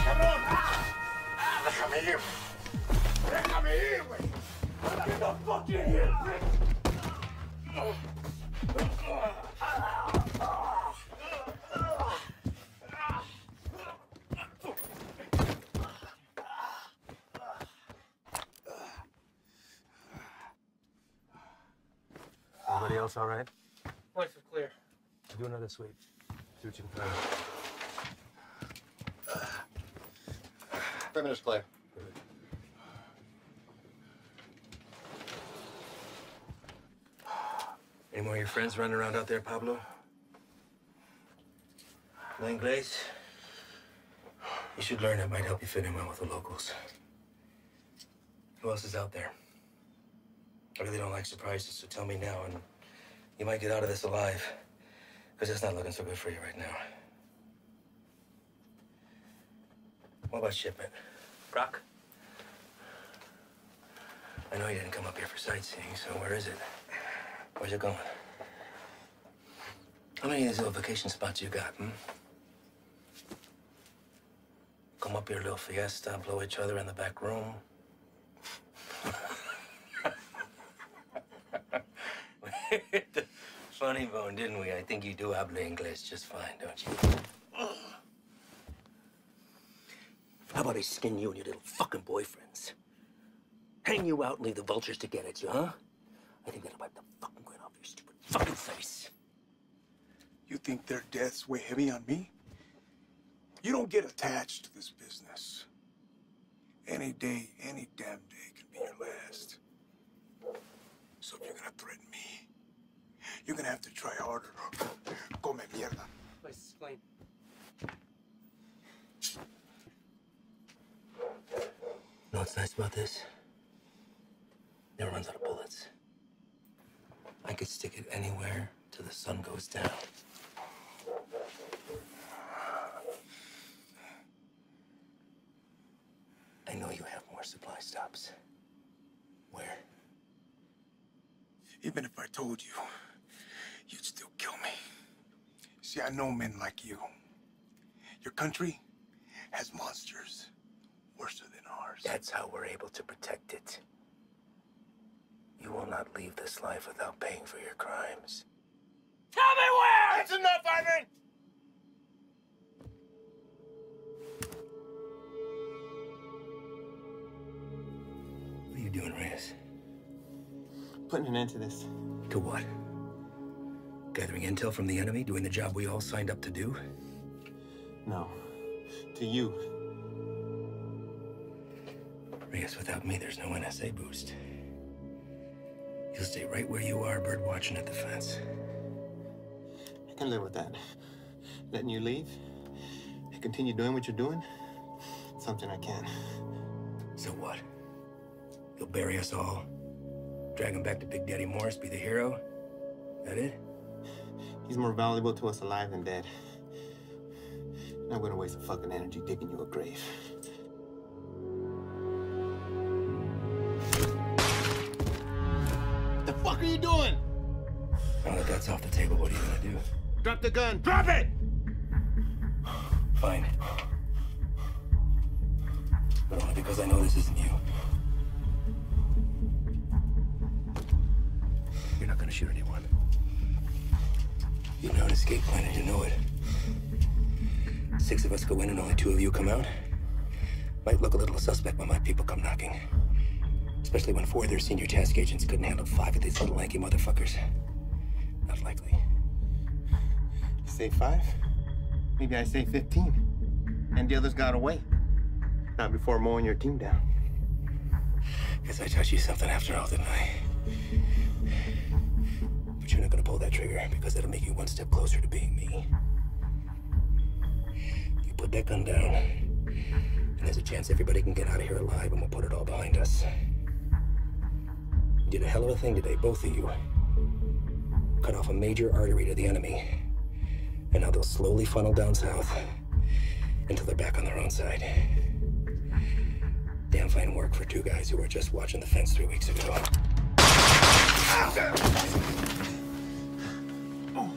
cabrón! ¡Ah! ¡Déjame ir! ¡Déjame ir, güey! ¡I get the fucking hit, bitch! Everybody else all right? Place is clear. Do another sweep. See what you can find. 3 minutes clear. Any more of your friends running around out there, Pablo? Langlais? You should learn. It might help you fit in well with the locals. Who else is out there? I really don't like surprises, so tell me now, and you might get out of this alive, because it's not looking so good for you right now. What about shipment? Brock? I know you didn't come up here for sightseeing, so where is it? Where's it going? How many of these little vacation spots you got, hmm? Come up here, little fiesta, blow each other in the back room. We hit the funny bone, didn't we? I think you do habla English just fine, don't you? How about I skin you and your little fucking boyfriends? Hang you out and leave the vultures to get at you, huh? I think that'll wipe the fucking grin off your stupid fucking face. You think their deaths weigh heavy on me? You don't get attached to this business. Any day, any damn day can be your last. So if you're gonna threaten me, you're gonna have to try harder. Come mierda. Place is clean. You know what's nice about this? Never runs out of bullets. I could stick it anywhere till the sun goes down. I know you have more supply stops. Where? Even if I told you, you'd still kill me. See, I know men like you. Your country has monsters. Worse than ours. That's how we're able to protect it. You will not leave this life without paying for your crimes. Tell me where! That's enough, Ivan! What are you doing, Reyes? Putting an end to this. To what? Gathering intel from the enemy? Doing the job we all signed up to do? No. To you. Reyes, without me, there's no NSA boost. You'll stay right where you are, bird watching at the fence. I can live with that. Letting you leave and continue doing what you're doing, it's something I can. So what? You'll bury us all? Drag him back to Big Daddy Morris, be the hero? That it? He's more valuable to us alive than dead. Not gonna waste the fucking energy digging you a grave. What are you doing? Now that that's off the table, what are you gonna do? Drop the gun. Drop it! Fine. But only because I know this isn't you. You're not gonna shoot anyone. You know an escape plan and you know it. 6 of us go in and only 2 of you come out. Might look a little suspect when my people come knocking. Especially when 4 of their senior task agents couldn't handle 5 of these little lanky motherfuckers. Not likely. You say 5? Maybe I say 15. And the others got away. Not before mowing your team down. Guess I taught you something after all, didn't I? But you're not gonna pull that trigger, because that'll make you 1 step closer to being me. You put that gun down, and there's a chance everybody can get out of here alive, and we'll put it all behind us. You did a hell of a thing today, both of you. Cut off a major artery to the enemy. And now they'll slowly funnel down south until they're back on their own side. Damn fine work for 2 guys who were just watching the fence 3 weeks ago. Oh.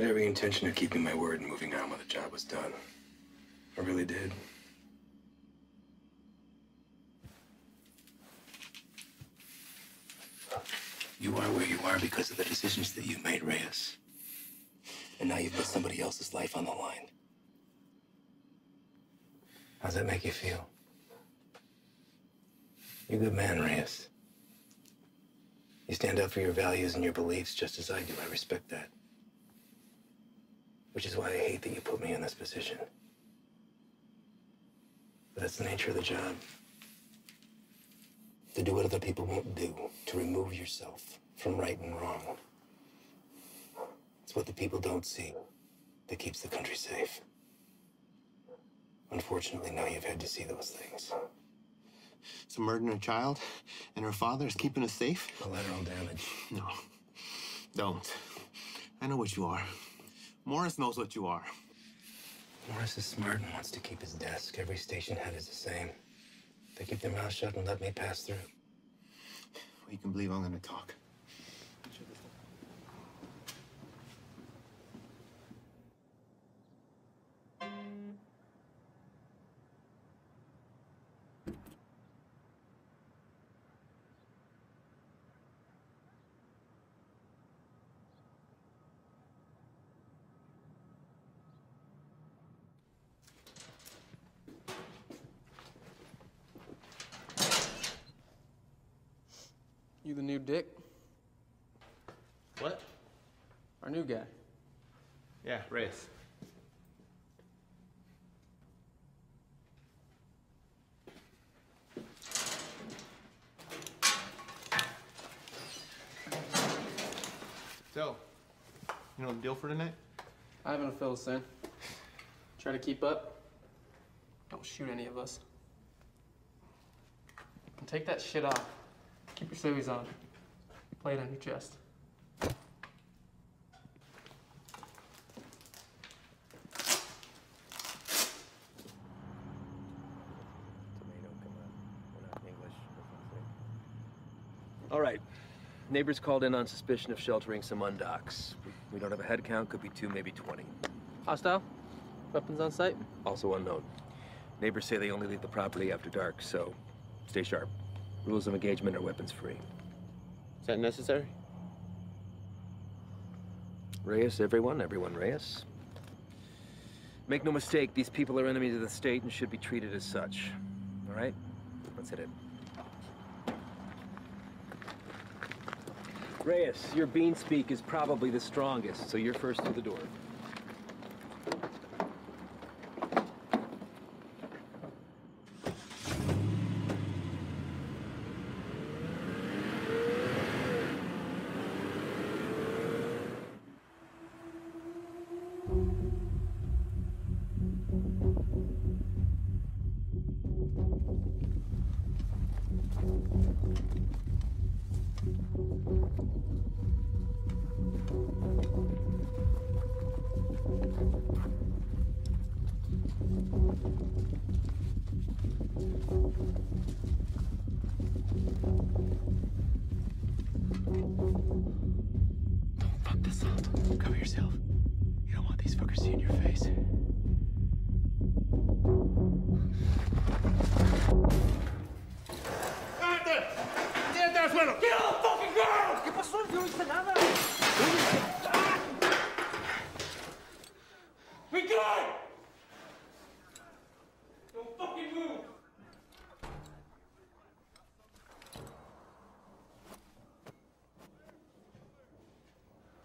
had every intention of keeping my word and moving on when the job was done. I really did. You are where you are because of the decisions that you've made, Reyes. And now you've put somebody else's life on the line. How's that make you feel? You're a good man, Reyes. You stand up for your values and your beliefs just as I do. I respect that. Which is why I hate that you put me in this position. But that's the nature of the job. To do what other people won't do, to remove yourself from right and wrong. It's what the people don't see that keeps the country safe. Unfortunately, now you've had to see those things. So murdering a child and her father is keeping us safe? Collateral damage. No, don't. I know what you are. Morris knows what you are. Morris is smart and wants to keep his desk. Every station head is the same. They keep their mouth shut and let me pass through. Well, you can believe I'm going to talk. You the new Dick? What? Our new guy. Yeah, Reyes. So, you know the deal for tonight? Ivan will fill us in. Try to keep up. Don't shoot any of us. And take that shit off. Keep your civvies on. Play it on your chest. All right. Neighbors called in on suspicion of sheltering some undocs. We don't have a head count. Could be 2, maybe 20. Hostile? Weapons on site? Also unknown. Neighbors say they only leave the property after dark, so stay sharp. Rules of engagement are weapons-free. Is that necessary? Reyes, everyone. Everyone, Reyes. Make no mistake, these people are enemies of the state and should be treated as such. All right? Let's hit it. Reyes, your bean speak is probably the strongest, so you're first through the door.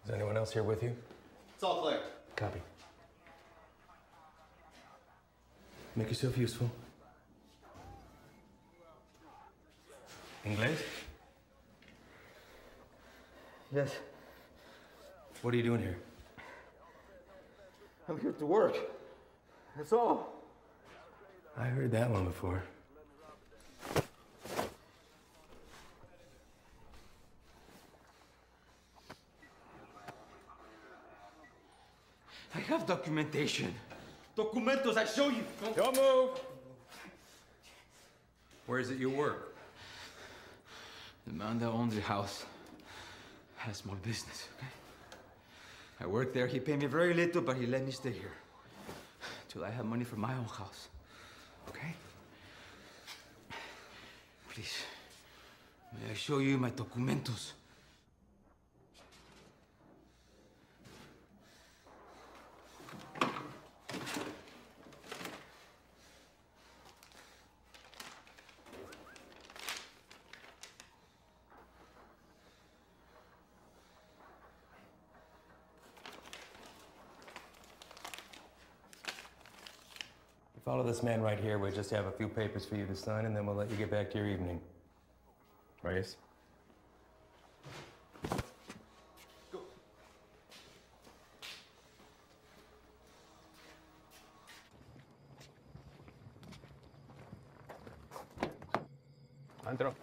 Is anyone else here with you? It's all clear. Copy. Make yourself useful. English? Yes. What are you doing here? I'm here to work. That's all. I heard that one before. I have documentation. Documentos, I show you. Don't move. Where is it you work? The man that owns the house has more business, okay? I worked there. He paid me very little, but he let me stay here till I have money for my own house. Okay? Please, may I show you my documentos? Follow this man right here. We just have a few papers for you to sign, and then we'll let you get back to your evening. Reyes? Go. Antro.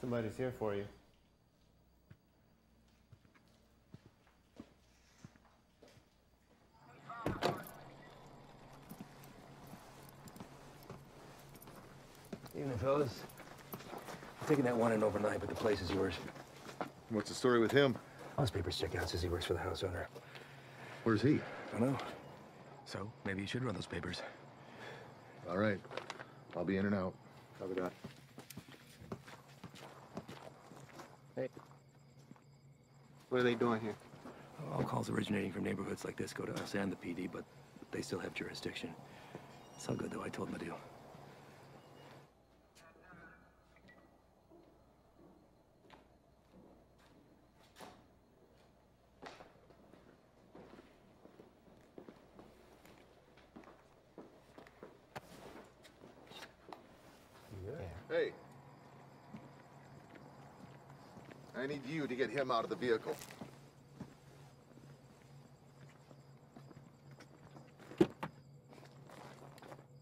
Somebody's here for you. Evening, fellas. I'm taking that one in overnight, but the place is yours. What's the story with him? All his papers check out. Says he works for the house owner. Where's he? I don't know. So maybe you should run those papers. All right. I'll be in and out. Cover that. What are they doing here? All calls originating from neighborhoods like this go to us and the PD, but they still have jurisdiction. It's all good, though. I told them the deal. I need you to get him out of the vehicle.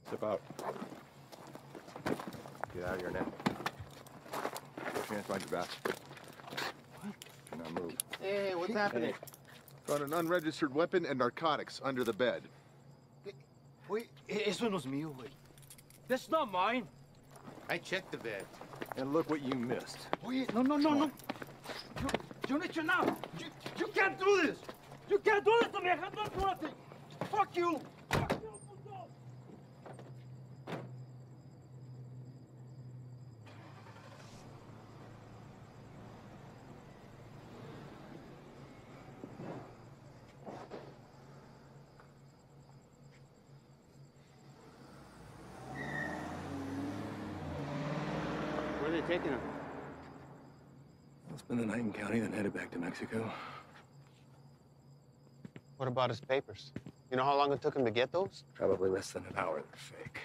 Step out. Get out of here now. No chance, find your back. What? Do not move. Hey, what's happening? Found an unregistered weapon and narcotics under the bed. Wait, eso no es mío, güey. That's not mine. I checked the bed. And look what you missed. Wait, no. You need to know. You can't do this. You can't do this to me. I can't do nothing. Fuck you. Fuck you. Where are they taking him? I'll spend the night in county, then headed back to Mexico. What about his papers? You know how long it took him to get those? Probably less than an hour. They're fake.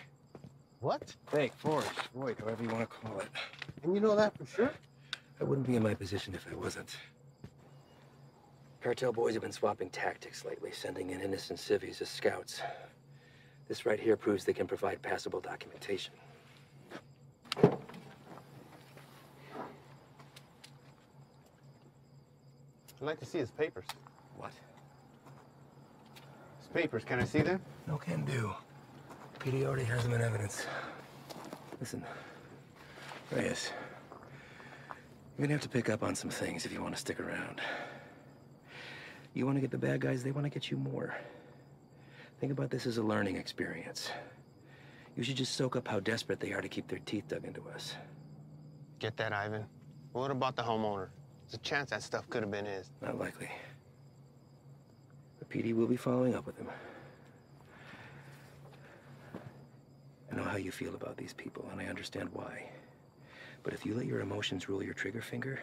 What? Fake, forged, void, however you want to call it. And you know that for sure? I wouldn't be in my position if I wasn't. Cartel boys have been swapping tactics lately, sending in innocent civvies as scouts. This right here proves they can provide passable documentation. I'd like to see his papers. What? His papers, can I see them? No can do. PD already has them in evidence. Listen, Reyes, you're gonna have to pick up on some things if you want to stick around. You want to get the bad guys, they want to get you more. Think about this as a learning experience. You should just soak up how desperate they are to keep their teeth dug into us. Get that, Ivan. What about the homeowner? There's a chance that stuff could have been his. Not likely. The PD will be following up with him. I know how you feel about these people, and I understand why. But if you let your emotions rule your trigger finger,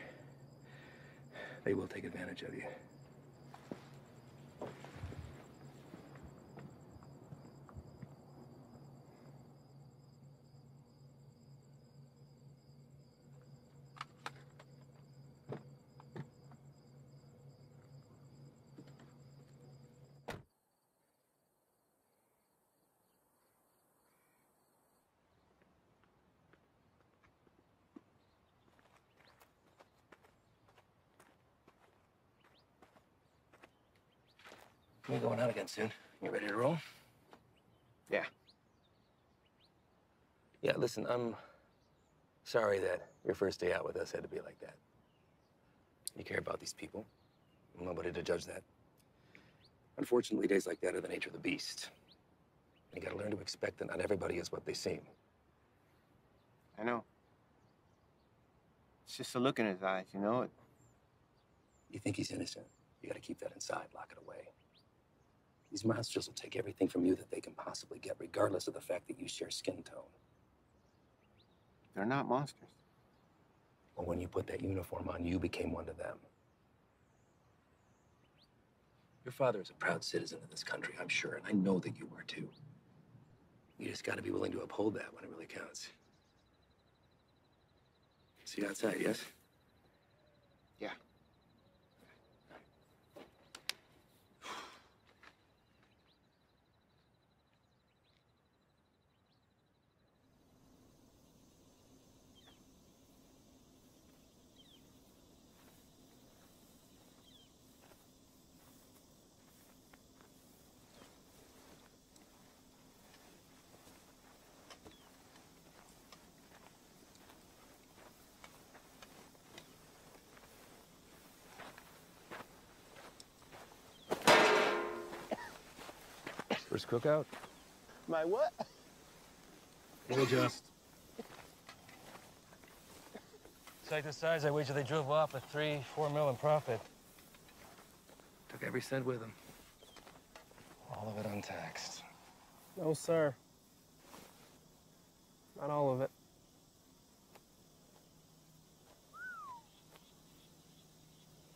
they will take advantage of you. We're going out again soon. You ready to roll? Yeah. Yeah, listen, I'm sorry that your first day out with us had to be like that. You care about these people. I'm nobody to judge that. Unfortunately, days like that are the nature of the beast. You gotta learn to expect that not everybody is what they seem. I know. It's just a look in his eyes, you know? You think he's innocent. You gotta keep that inside, lock it away. These monsters will take everything from you that they can possibly get, regardless of the fact that you share skin tone. They're not monsters. Well, when you put that uniform on, you became one of them. Your father is a proud citizen of this country, I'm sure, and I know that you are too. You just gotta be willing to uphold that when it really counts. See you outside, yes? Yeah. First cookout? My what? We'll adjust. It's like the size I wager they drove off with 3-4 mil in profit. Took every cent with them. All of it untaxed. No, sir. Not all of it.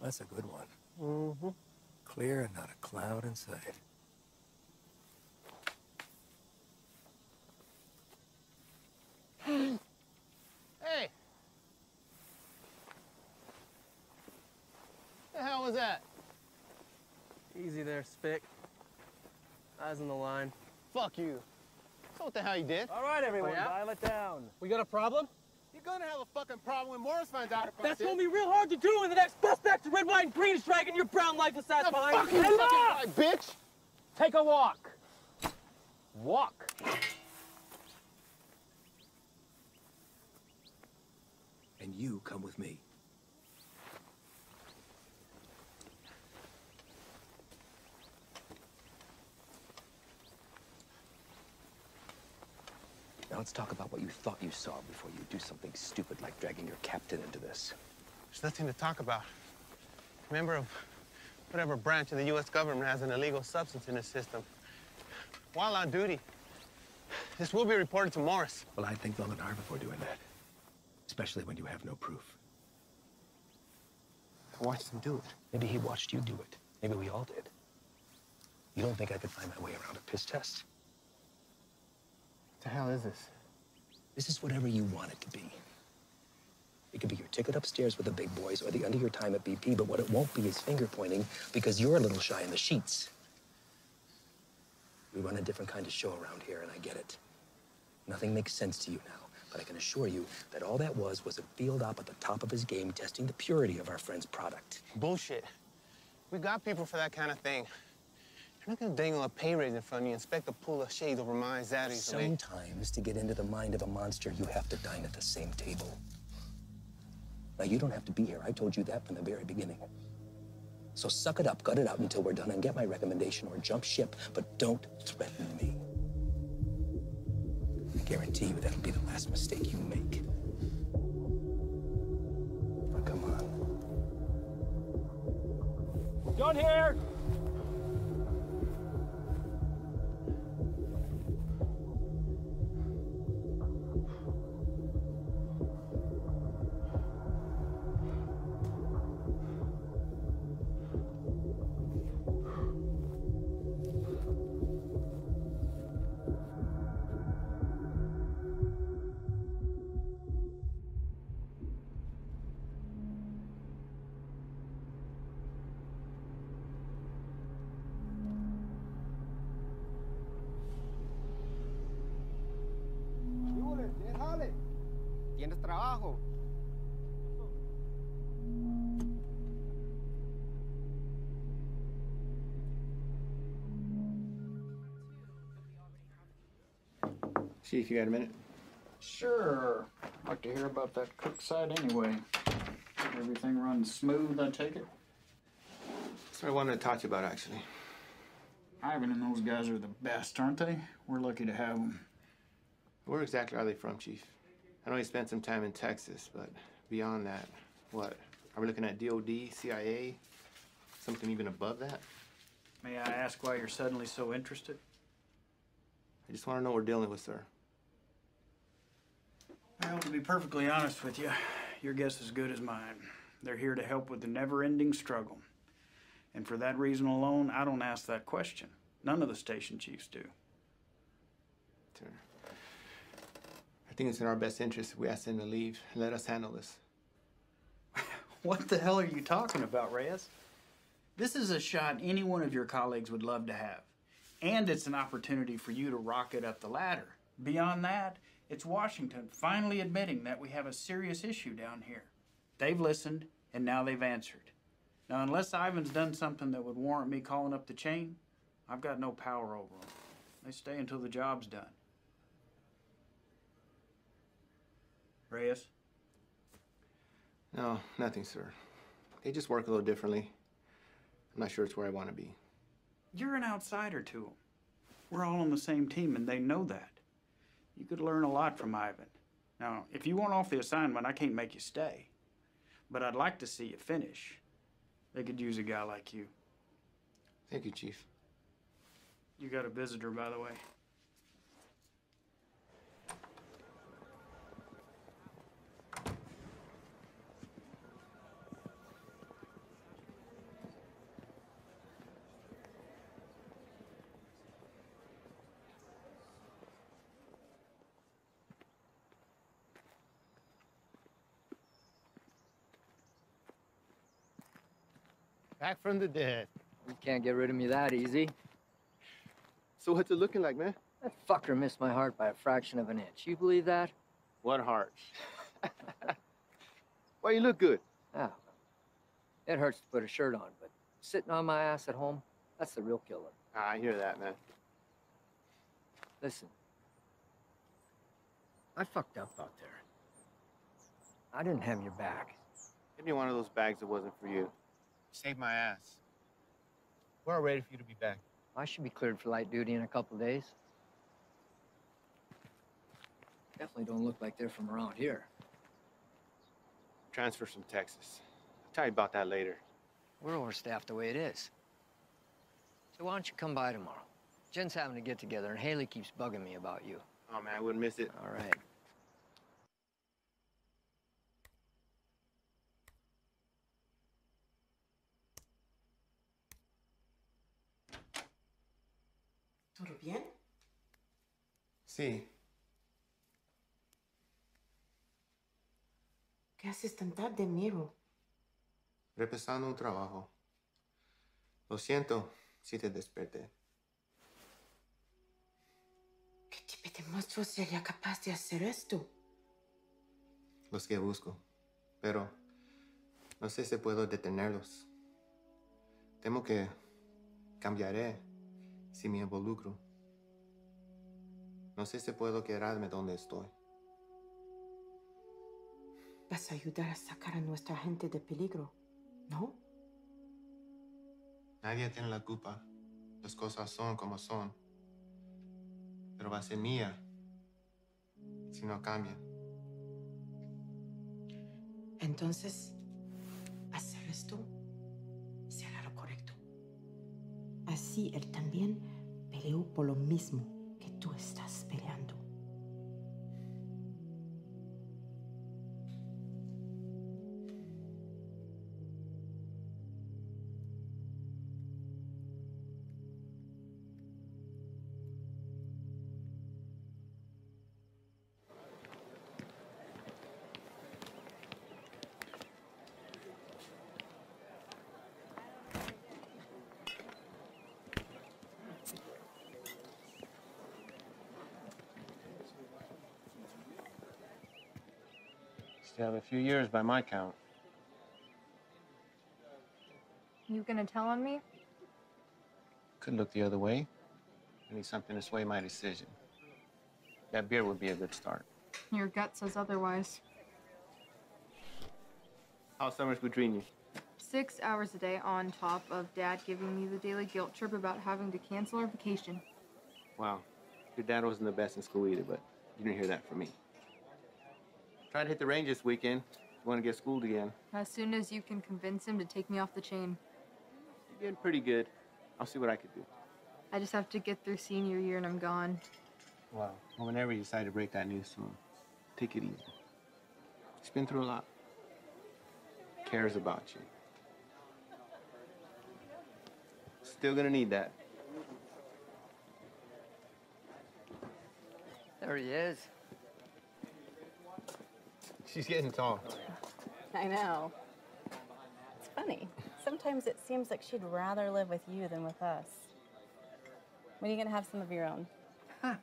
That's a good one. Mm-hmm. Clear and not a cloud in sight. Spick. Eyes on the line. Fuck you. That's not what the hell you did. All right, everyone, dial it down. We got a problem? You're gonna have a fucking problem when Morris finds out about this. That's gonna be real hard to do when the next bus back to red, white, and green is dragging your brown lifeless ass behind you. Fucking lie, bitch! Take a walk. Walk. And you come with me. Now let's talk about what you thought you saw before you do something stupid like dragging your captain into this. There's nothing to talk about. A member of whatever branch of the U.S. government has an illegal substance in his system. While on duty, this will be reported to Morris. Well, I think they'll get hard before doing that, especially when you have no proof. I watched him do it. Maybe he watched you do it. Maybe we all did. You don't think I could find my way around a piss test? What the hell is this? This is whatever you want it to be. It could be your ticket upstairs with the big boys or the end of your time at BP, but what it won't be is finger pointing because you're a little shy in the sheets. We run a different kind of show around here, and I get it. Nothing makes sense to you now, but I can assure you that all that was a field op at the top of his game testing the purity of our friend's product. Bullshit. We got people for that kind of thing. I'm not gonna dangle a pay raise in front of you and expect a pool of shade over my eyes that easily. Sometimes, to get into the mind of a monster, you have to dine at the same table. Now, you don't have to be here. I told you that from the very beginning. So suck it up, gut it out until we're done, and get my recommendation or jump ship, but don't threaten me. I guarantee you that'll be the last mistake you make. Now, come on. Done here! See if you got a minute. Sure. I'd like to hear about that cook side anyway. Everything runs smooth, I take it? That's what I wanted to talk to you about, actually. Ivan and those guys are the best, aren't they? We're lucky to have them. Where exactly are they from, Chief? I know you spent some time in Texas, but beyond that, what? Are we looking at DOD, CIA, something even above that? May I ask why you're suddenly so interested? I just want to know what we're dealing with, sir. Well, to be perfectly honest with you, your guess is as good as mine. They're here to help with the never-ending struggle. And for that reason alone, I don't ask that question. None of the station chiefs do. Sir, I think it's in our best interest if we ask them to leave and let us handle this. What the hell are you talking about, Reyes? This is a shot any one of your colleagues would love to have. And it's an opportunity for you to rocket up the ladder. Beyond that, it's Washington finally admitting that we have a serious issue down here. They've listened, and now they've answered. Now, unless Ivan's done something that would warrant me calling up the chain, I've got no power over them. They stay until the job's done. Reyes? No, nothing, sir. They just work a little differently. I'm not sure it's where I want to be. You're an outsider to them. We're all on the same team, and they know that. You could learn a lot from Ivan. Now, if you want off the assignment, I can't make you stay. But I'd like to see you finish. They could use a guy like you. Thank you, Chief. You got a visitor, by the way. Back from the dead. You can't get rid of me that easy. So what's it looking like, man? That fucker missed my heart by a fraction of an inch. You believe that? What heart? Well, you look good. Oh. It hurts to put a shirt on, but sitting on my ass at home, that's the real killer. I hear that, man. Listen. I fucked up out there. I didn't have your back. Give me one of those bags that wasn't for you. Saved my ass. We're all ready for you to be back. I should be cleared for light duty in a couple days. Definitely don't look like they're from around here. Transfer from Texas. I'll tell you about that later. We're overstaffed the way it is. So why don't you come by tomorrow? Jen's having a get-together, and Haley keeps bugging me about you. Oh, man, I wouldn't miss it. All right. ¿Todo bien? Sí. ¿Qué haces tan tarde, Miro? Repasando un trabajo. Lo siento si te desperté. ¿Qué tipo de monstruo sería capaz de hacer esto? Los que busco, pero no sé si puedo detenerlos. Temo que cambiaré. Si me involucro, no sé si puedo quedarme donde estoy. Vas a ayudar a sacar a nuestra gente de peligro, ¿no? Nadie tiene la culpa. Las cosas son como son. Pero va a ser mía si no cambia. Entonces, hacer esto será lo correcto. Así él también peleó por lo mismo que tú estás peleando. Still have a few years by my count. You gonna tell on me? Could look the other way. I need something to sway my decision. That beer would be a good start. Your gut says otherwise. How's summer school treating you? 6 hours a day on top of Dad giving me the daily guilt trip about having to cancel our vacation. Wow. Your dad wasn't the best in school either, but you didn't hear that from me. Trying to hit the range this weekend. You want to get schooled again. As soon as you can convince him to take me off the chain. You're doing pretty good. I'll see what I could do. I just have to get through senior year and I'm gone. Wow. Well, whenever you decide to break that news to him, take it easy. He's been through a lot. Cares about you. Still gonna need that. There he is. She's getting tall. I know. It's funny. Sometimes it seems like she'd rather live with you than with us. When are you gonna have some of your own? Huh.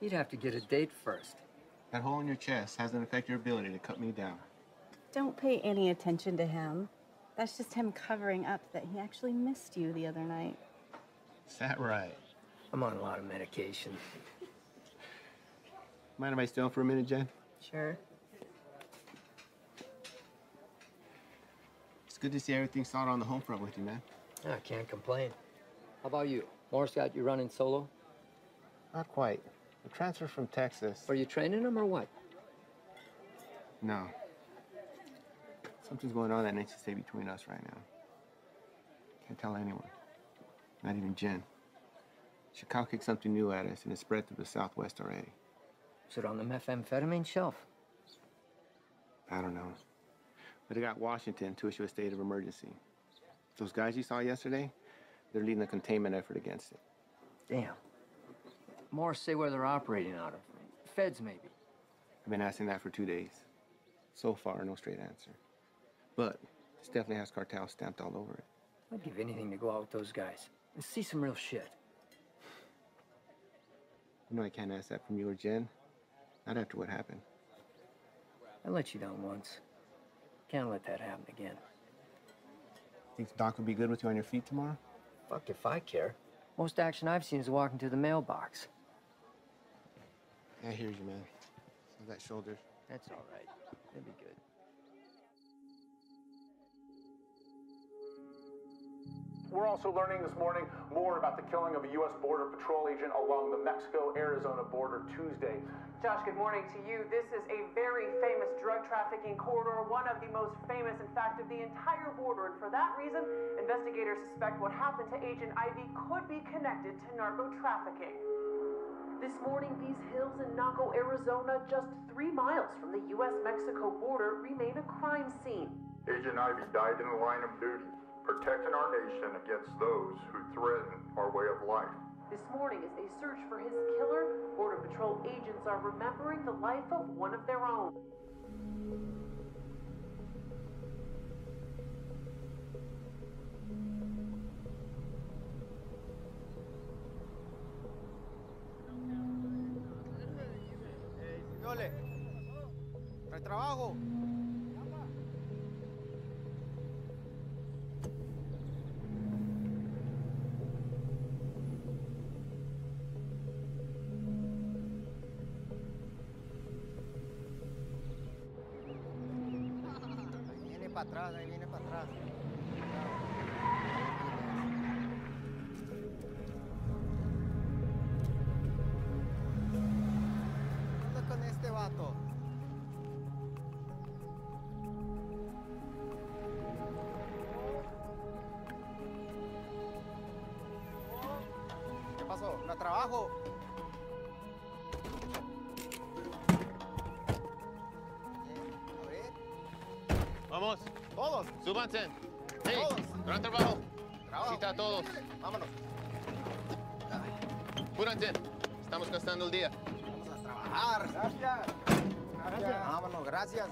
You'd have to get a date first. That hole in your chest hasn't affected your ability to cut me down. Don't pay any attention to him. That's just him covering up that he actually missed you the other night. Is that right? I'm on a lot of medication. Mind if I stay on for a minute, Jen? Sure. It's good to see everything sorted on the home front with you, man. I can't complain. How about you? Morris got you running solo? Not quite. I transferred from Texas. Are you training him or what? No. Something's going on that needs to stay between us right now. Can't tell anyone. Not even Jen. Chacal kicked something new at us and it spread through the Southwest already. Is it on the methamphetamine shelf? I don't know. But it got Washington to issue a state of emergency. Those guys you saw yesterday, they're leading a containment effort against it. Damn. Morris say where they're operating out of. Feds, maybe. I've been asking that for 2 days. So far, no straight answer. But this definitely has cartel stamped all over it. I'd give anything to go out with those guys and see some real shit. You know I can't ask that from you or Jen. Not after what happened. I let you down once. Can't let that happen again. Think the doc would be good with you on your feet tomorrow? Fuck if I care. Most action I've seen is walking to the mailbox. I hear you, man. So that shoulder. That's all right. It'll be good. We're also learning this morning more about the killing of a U.S. Border Patrol agent along the Mexico-Arizona border Tuesday. Josh, good morning to you. This is a very famous drug trafficking corridor, one of the most famous, in fact, of the entire border. And for that reason, investigators suspect what happened to Agent Ivy could be connected to narco-trafficking. This morning, these hills in Naco, Arizona, just 3 miles from the U.S.-Mexico border, remain a crime scene. Agent Ivy died in the line of duty, protecting our nation against those who threaten our way of life. This morning, as they search for his killer, Border Patrol agents are remembering the life of one of their own. Dole, retrabajo. Ahí viene para atrás. ¿Qué onda con este vato? ¿Qué pasó? ¿No trabajo? Vamos. Todos. Súbanse. Hey, gran trabajo. Cita a todos. Vámonos. Apúrense. Estamos gastando el día. Vamos a trabajar. Gracias. Gracias. Vámonos, gracias.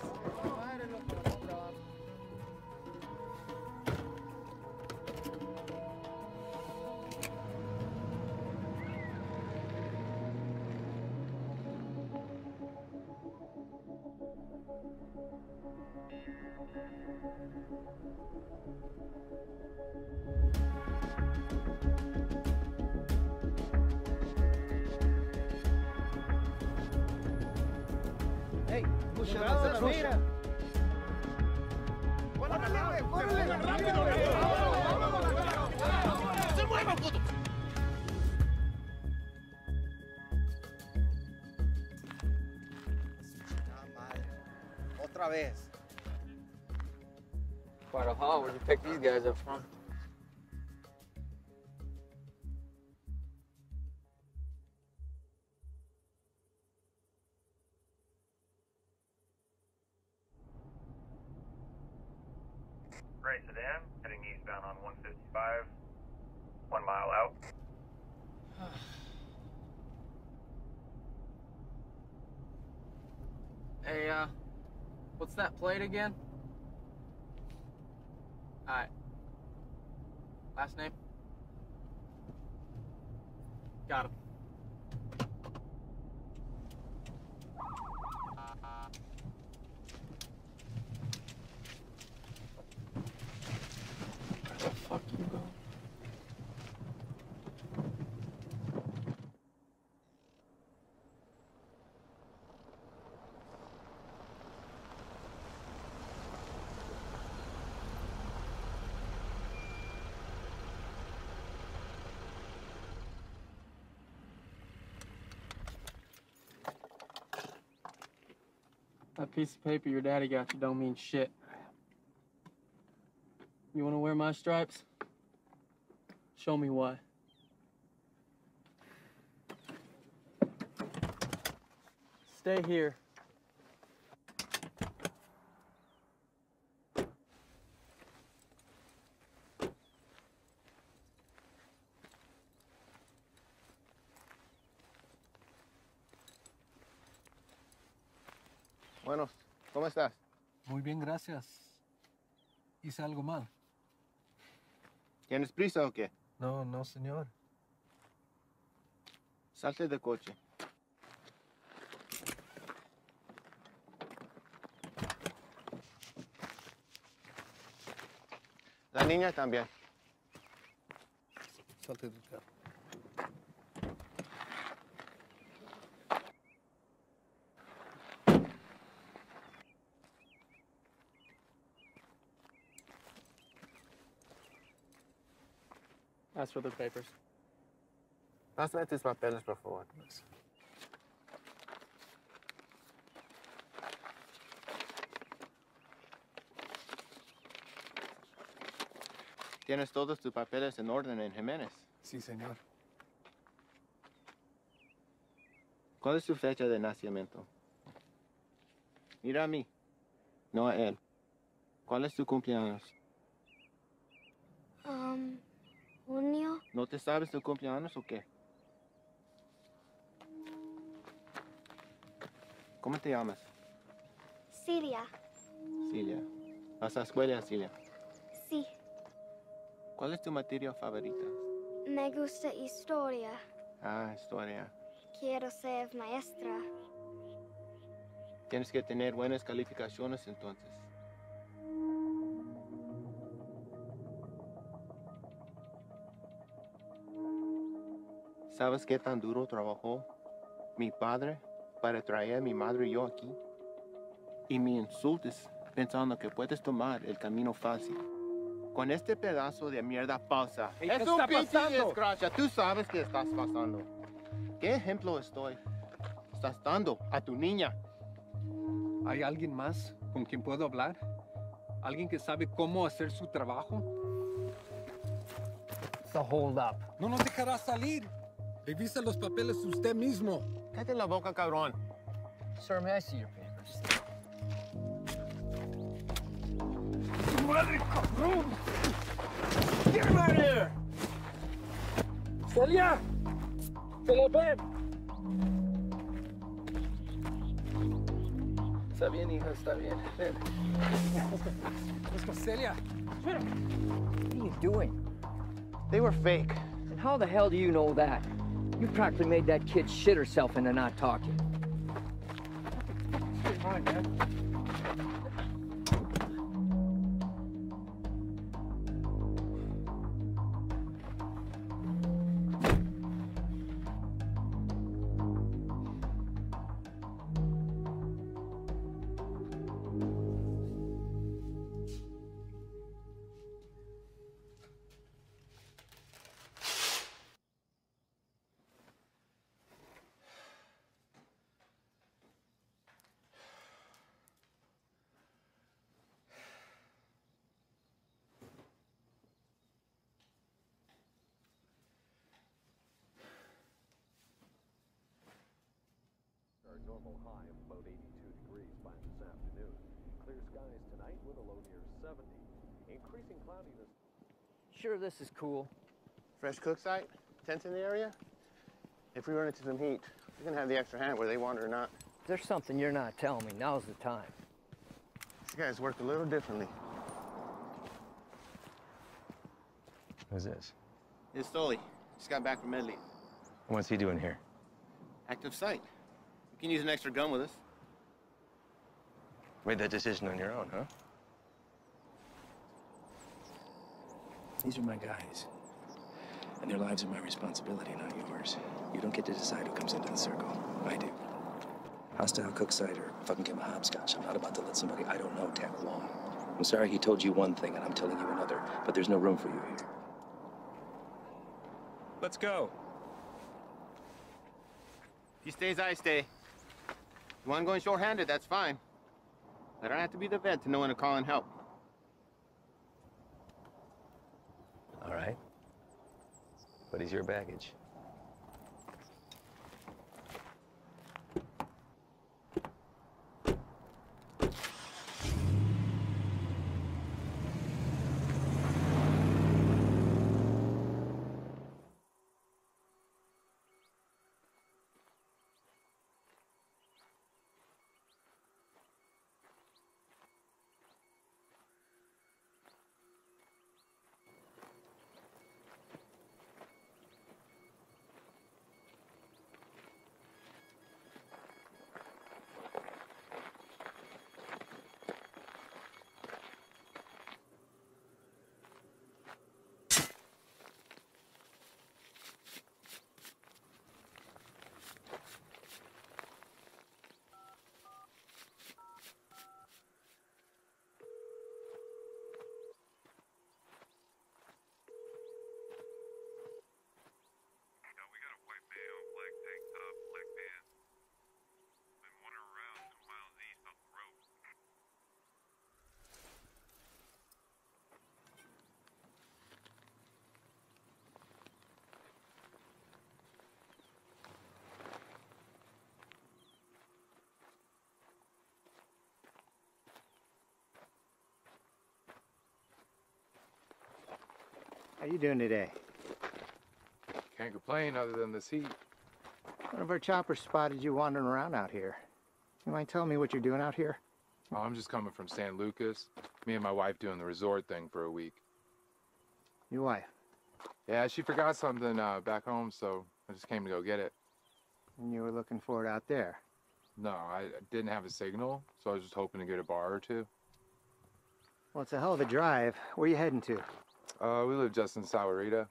Hey, puchado de la mira. ¡Órale, güey! ¡Órale! ¡Rápido, güey! ¡Se mueva, puto! Ah, madre. Otra vez. Quite a haul when you pick these guys up front. Right sedan, heading eastbound on 155, 1 mile out. Hey, what's that plate again? Alright. Last name? Got him. That piece of paper your daddy got you don't mean shit. You want to wear my stripes? Show me why. Stay here. Bueno, ¿cómo estás? Muy bien, gracias. ¿Hice algo mal? ¿Tienes prisa o qué? No, no, señor. Salte del coche. La niña también. Salte del carro. That's for the papers. Pásame tus papeles, por favor. Yes. ¿Tienes todos tus papeles en orden en Jiménez? Sí, señor. ¿Cuál es su fecha de nacimiento? Mira a mí, no a él. ¿Cuál es tu cumpleaños? Junio. ¿No te sabes tu cumpleaños o qué? ¿Cómo te llamas? Silvia. Silvia. ¿Vas a escuela, Silvia? Sí. ¿Cuál es tu materia favorita? Me gusta historia. Ah, historia. Quiero ser maestra. Tienes que tener buenas calificaciones entonces. ¿Sabes qué tan duro trabajó mi padre para traer a mi madre y yo aquí? Y me insultes pensando que puedes tomar el camino fácil. Con este pedazo de mierda falsa. ¡Es un pinche desgracia! Tú sabes qué estás pasando. ¿Qué ejemplo estás dando a tu niña? ¿Hay alguien más con quien puedo hablar? ¿Alguien que sabe cómo hacer su trabajo? It's a hold up. No nos dejará salir. Revisa los papeles usted mismo. Cállate la boca, cabrón. Sir, may I see your papers? ¡Madre, cabrón! Get him out of here! ¡Celia! ¡Se lo ven! Está bien, hija, está bien. Ven. Let's go, Celia. Shut up. What are you doing? They were fake. And how the hell do you know that? You practically made that kid shit herself into not talking. All right, man. normal high of about 82 degrees by this afternoon. Clear skies tonight with a low near 70. Increasing cloudiness. Sure, this is cool. Fresh cook site, tents in the area. If we run into some heat, we can have the extra hand whether they want it or not. There's something you're not telling me. Now's the time. These guys work a little differently. Who's this? It's Stoli. Just got back from Italy. What's he doing here? Active site. You can use an extra gun with us. Made that decision on your own, huh? These are my guys. And their lives are my responsibility, not yours. You don't get to decide who comes into the circle. I do. Hostile cook site or fucking give him a hopscotch. I'm not about to let somebody I don't know tag along. I'm sorry he told you one thing and I'm telling you another, but there's no room for you here. Let's go. He stays, I stay. If you want going short-handed, that's fine. I don't have to be the vet to know when to call in help. All right. But he's your baggage. How you doing today? Can't complain other than this heat. One of our choppers spotted you wandering around out here. You mind telling me what you're doing out here? Oh, I'm just coming from San Lucas. Me and my wife doing the resort thing for a week. Your wife? Yeah, she forgot something back home, so I just came to go get it. And you were looking for it out there? No, I didn't have a signal, so I was just hoping to get a bar or two. Well, it's a hell of a drive. Where are you heading to? We live just in Saurita.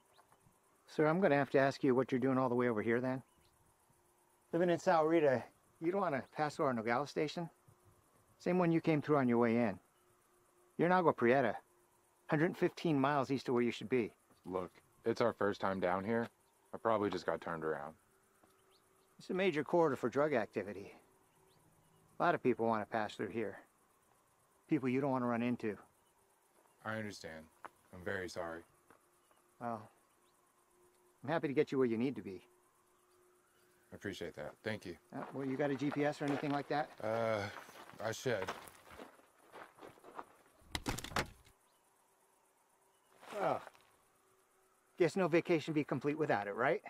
Sir, I'm going to have to ask you what you're doing all the way over here, then. Living in Saurita, you don't want to pass through our Nogales station? Same one you came through on your way in. You're in Agua Prieta, 115 miles east of where you should be. Look, it's our first time down here. I probably just got turned around. It's a major corridor for drug activity. A lot of people want to pass through here. People you don't want to run into. I understand. I'm very sorry. Well, I'm happy to get you where you need to be. I appreciate that. Thank you. Well, you got a GPS or anything like that? I should. Oh. Guess no vacation be complete without it, right?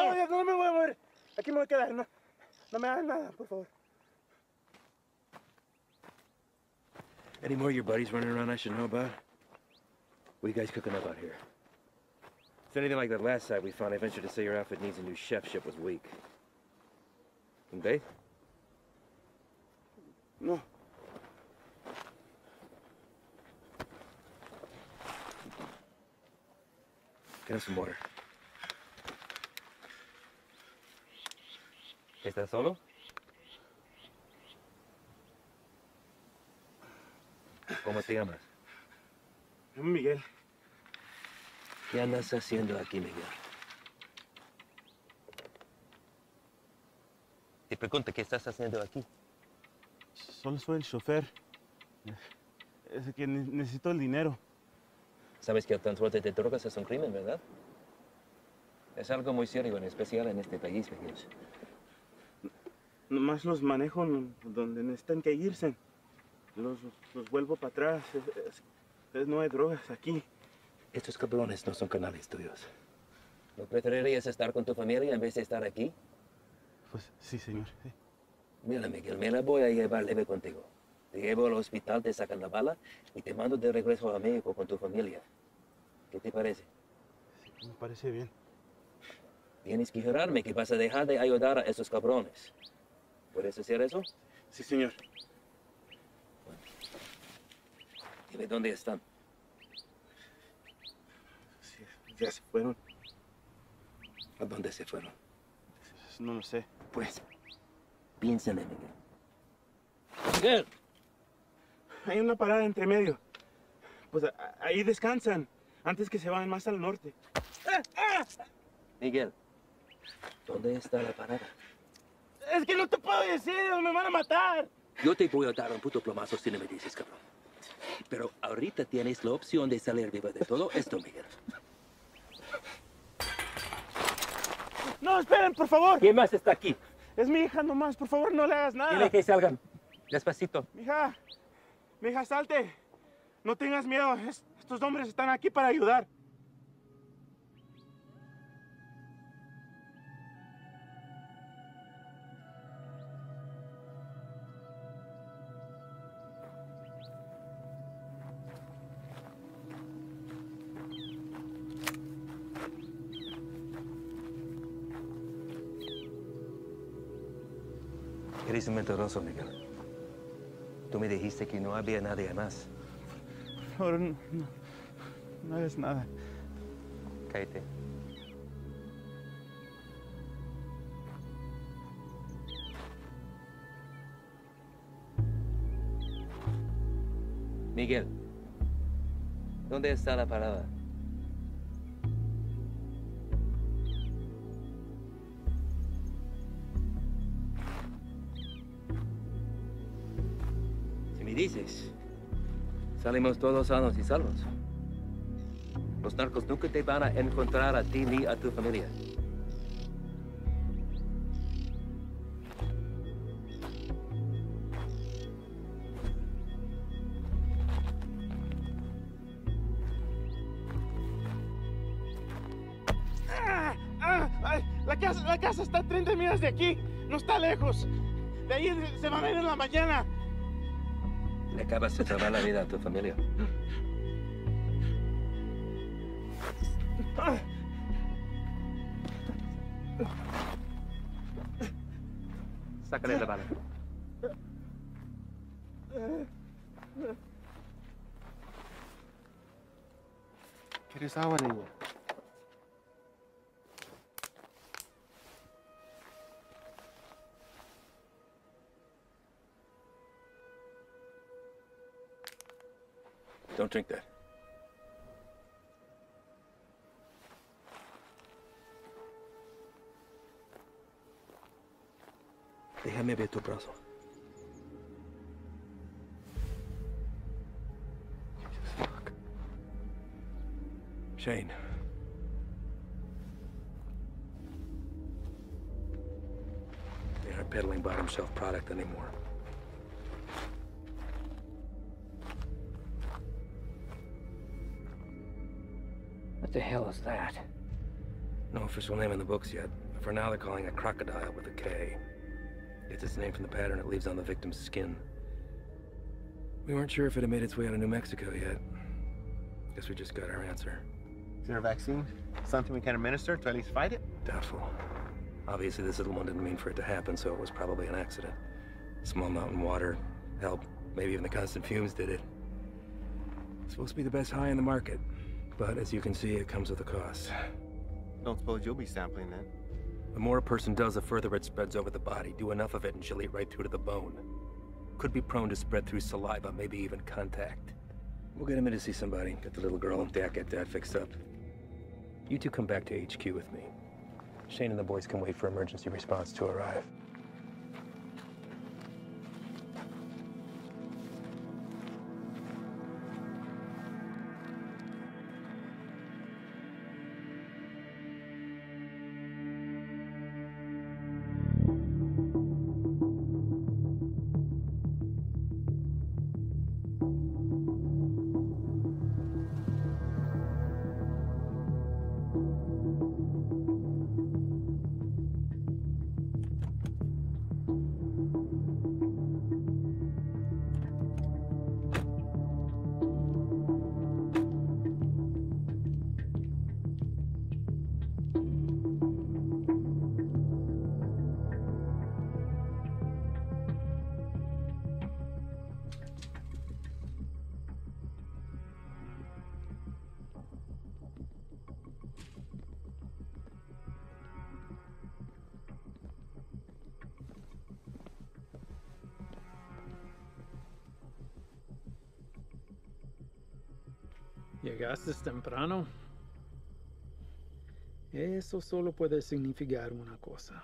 No me voy a mover. Aquí me voy a quedar. No me hagan nada, por favor. Any more of your buddies running around I should know about? What are you guys cooking up out here? If anything like that last site we found, I venture to say your outfit needs a new chef. Ship was weak. And they? No. Get us some water. ¿Estás solo? ¿Cómo te llamas? Miguel. ¿Qué andas haciendo aquí, Miguel? Te pregunto, ¿qué estás haciendo aquí? Solo soy el chofer. Es que necesito el dinero. Sabes que el transporte de drogas es un crimen, ¿verdad? Es algo muy serio, en especial en este país, Miguel. Nomás los manejo donde necesitan que irse. Los vuelvo para atrás. No hay drogas aquí. Estos cabrones no son canales tuyos. ¿No preferirías estar con tu familia en vez de estar aquí? Pues sí, señor. Sí. Mira, Miguel, me la voy a llevar leve contigo. Te llevo al hospital, te sacan la bala y te mando de regreso a México con tu familia. ¿Qué te parece? Sí, me parece bien. Tienes que jurarme que vas a dejar de ayudar a esos cabrones. ¿Puedes hacer eso? Sí, señor. Bueno. Dime dónde están. Sí, ya se fueron. ¿A dónde se fueron? No lo sé. Pues, piénsale, Miguel. ¡Miguel! Hay una parada entre medio. Pues ahí descansan, antes que se vayan más al norte. Miguel, ¿dónde está la parada? Es que no te puedo decir, me van a matar. Yo te voy a dar un puto plomazo si no me dices, cabrón. Pero ahorita tienes la opción de salir viva de todo esto, Miguel. No, esperen, por favor. ¿Quién más está aquí? Es mi hija nomás, por favor, no le hagas nada. Dile que salgan. Despacito. Mija, salte. No tengas miedo, estos hombres están aquí para ayudar. Eres un mentiroso, Miguel. Tú me dijiste que no había nadie más. Ahora no es nada. Cállate. Miguel, ¿dónde está la palabra? Si me dices, salimos todos sanos y salvos. Los narcos nunca te van a encontrar a ti ni a tu familia. La casa está a 30 millas de aquí. No está lejos. De ahí se va a ver en la mañana. Le acabas de salvar la vida a tu familia. Sácale la bala. ¿Quieres agua, niño? Don't drink that. Déjame ver tu brazo. Fuck. Shane. They aren't peddling by himself product anymore. What the hell is that? No official name in the books yet. But for now, they're calling it Crocodile with a K. Gets its name from the pattern it leaves on the victim's skin. We weren't sure if it had made its way out of New Mexico yet. Guess we just got our answer. Is there a vaccine? Something we can administer to at least fight it? Doubtful. Obviously, this little one didn't mean for it to happen, so it was probably an accident. Small mountain water, hell, maybe even the constant fumes did it. It's supposed to be the best high in the market. But as you can see, it comes with a cost. Don't suppose you'll be sampling that? The more a person does, the further it spreads over the body. Do enough of it and she'll eat right through to the bone. Could be prone to spread through saliva, maybe even contact. We'll get him in to see somebody. Get the little girl and Dak, get that fixed up. You two come back to HQ with me. Shane and the boys can wait for emergency response to arrive. Llegaste temprano. Eso solo puede significar una cosa.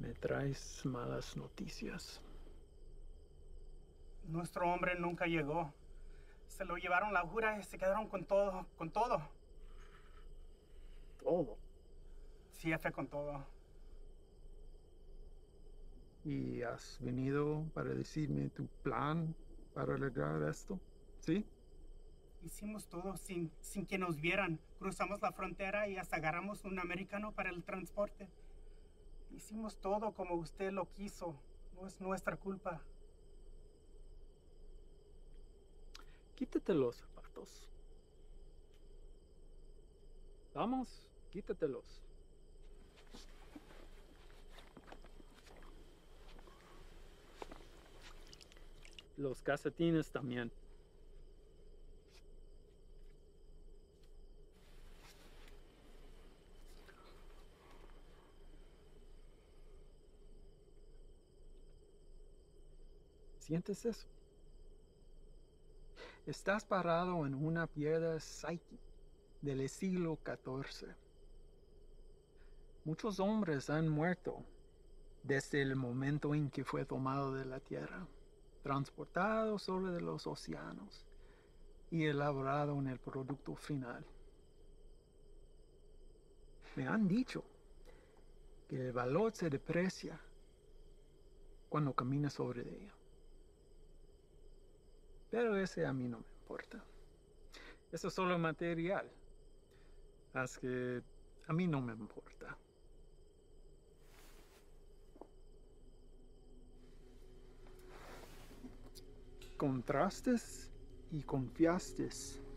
Me traes malas noticias. Nuestro hombre nunca llegó. Se lo llevaron la jura y se quedaron con todo, con todo. ¿Todo? Sí, F, con todo. ¿Y has venido para decirme tu plan para arreglar esto? ¿Sí? Hicimos todo sin que nos vieran. Cruzamos la frontera y hasta agarramos un americano para el transporte. Hicimos todo como usted lo quiso. No es nuestra culpa. Quítate los zapatos. Vamos, quítatelos. los calcetines también. ¿Sientes eso? Estás parado en una piedra psyche del siglo XIV. Muchos hombres han muerto desde el momento en que fue tomado de la tierra, transportado sobre los océanos y elaborado en el producto final. Me han dicho que el valor se deprecia cuando caminas sobre ella. Pero ese a mí no me importa. Eso es solo material. Así que a mí no me importa. Contrastes y confiaste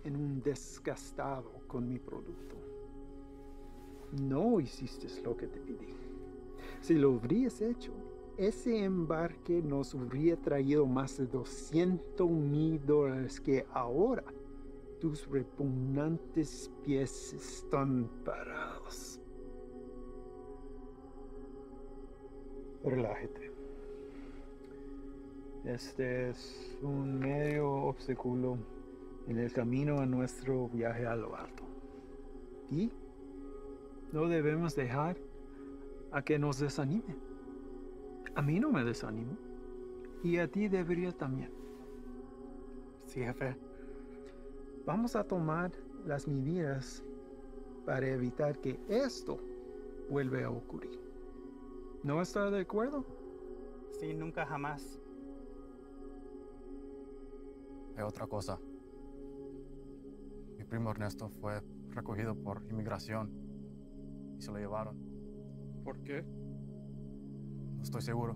en un desgastado con mi producto. No hiciste lo que te pedí. Si lo habrías hecho, ese embarque nos hubiera traído más de $200,000 que ahora tus repugnantes pies están parados. Relájate. Este es un medio obstáculo en el camino a nuestro viaje a lo alto. Y no debemos dejar a que nos desanime. A mí no me desanimo, y a ti debería también. Sí, jefe. Vamos a tomar las medidas para evitar que esto vuelva a ocurrir. ¿No estás de acuerdo? Sí, nunca jamás. Hay otra cosa. Mi primo Ernesto fue recogido por inmigración y se lo llevaron. ¿Por qué? No estoy seguro.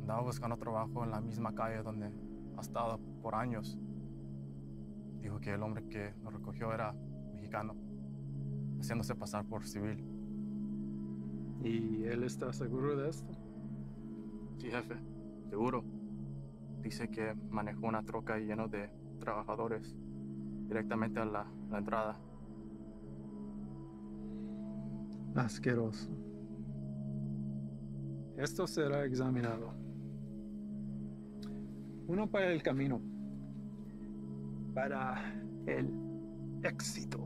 Andaba buscando trabajo en la misma calle donde ha estado por años. Dijo que el hombre que lo recogió era mexicano, haciéndose pasar por civil. ¿Y él está seguro de esto? Sí, jefe, seguro. Dice que manejó una troca llena de trabajadores directamente a la entrada. Asqueroso. Esto será examinado. Uno para el camino. Para el éxito.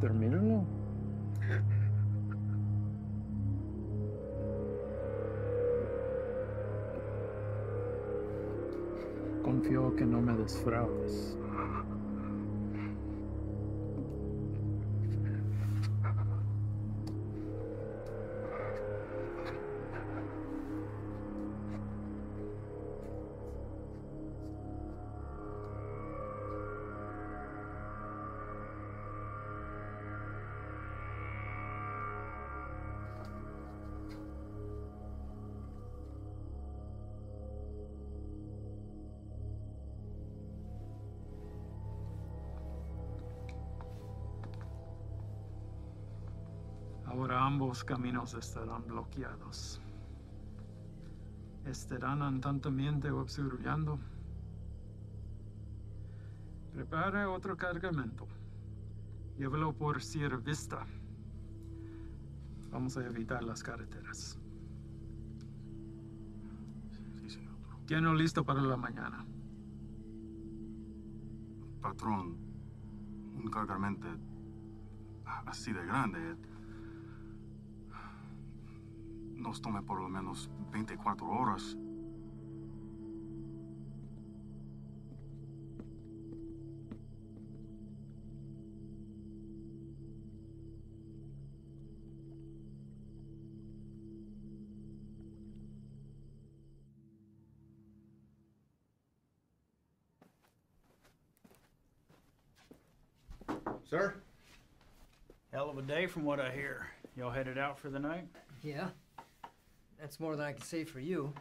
Termínalo. Confío que no me desfraudes. Ahora ambos caminos estarán bloqueados. Estarán atentamente observando. Prepare otro cargamento. Llévelo por Sierra Vista. Vamos a evitar las carreteras. Sí, señor. Tiene listo para la mañana. Patrón, un cargamento así de grande. Nos tome por lo menos 24 horas. Sir? Hell of a day from what I hear. Y'all headed out for the night? Yeah. That's more than I can say for you.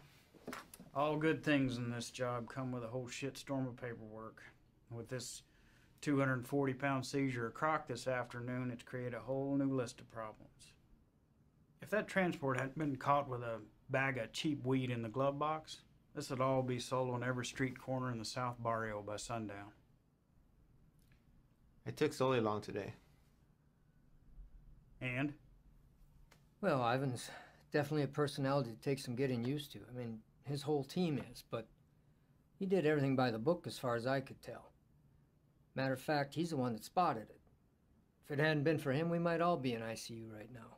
All good things in this job come with a whole shitstorm of paperwork. With this 240-pound seizure of Croc this afternoon, it's created a whole new list of problems. If that transport hadn't been caught with a bag of cheap weed in the glove box, this would all be sold on every street corner in the South Barrio by sundown. It took so long today. And? Well, Ivan's definitely a personality that takes some getting used to. I mean, his whole team is, but he did everything by the book as far as I could tell. Matter of fact, he's the one that spotted it. If it hadn't been for him, we might all be in ICU right now.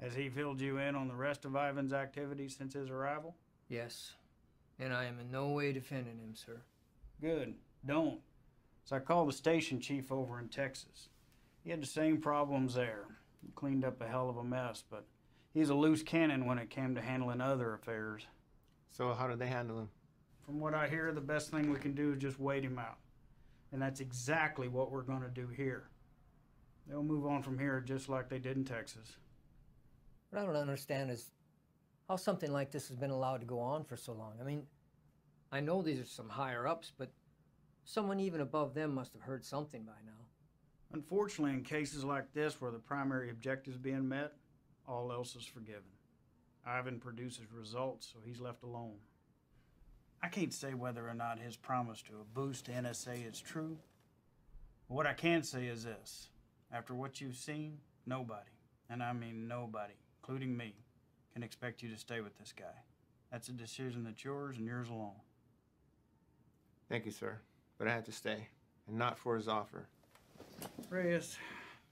Has he filled you in on the rest of Ivan's activities since his arrival? Yes, and I am in no way defending him, sir. Good. Don't. So I called the station chief over in Texas. He had the same problems there. He cleaned up a hell of a mess, but he's a loose cannon when it came to handling other affairs. So how do they handle him? From what I hear, the best thing we can do is just wait him out. And that's exactly what we're going to do here. They'll move on from here just like they did in Texas. What I don't understand is how something like this has been allowed to go on for so long. I mean, I know these are some higher-ups, but someone even above them must have heard something by now. Unfortunately, in cases like this where the primary objective is being met, all else is forgiven. Ivan produces results, so he's left alone. I can't say whether or not his promise to a boost to NSA is true. What I can say is this. After what you've seen, nobody, and I mean nobody, including me, can expect you to stay with this guy. That's a decision that's yours and yours alone. Thank you, sir. But I had to stay, and not for his offer. Reyes.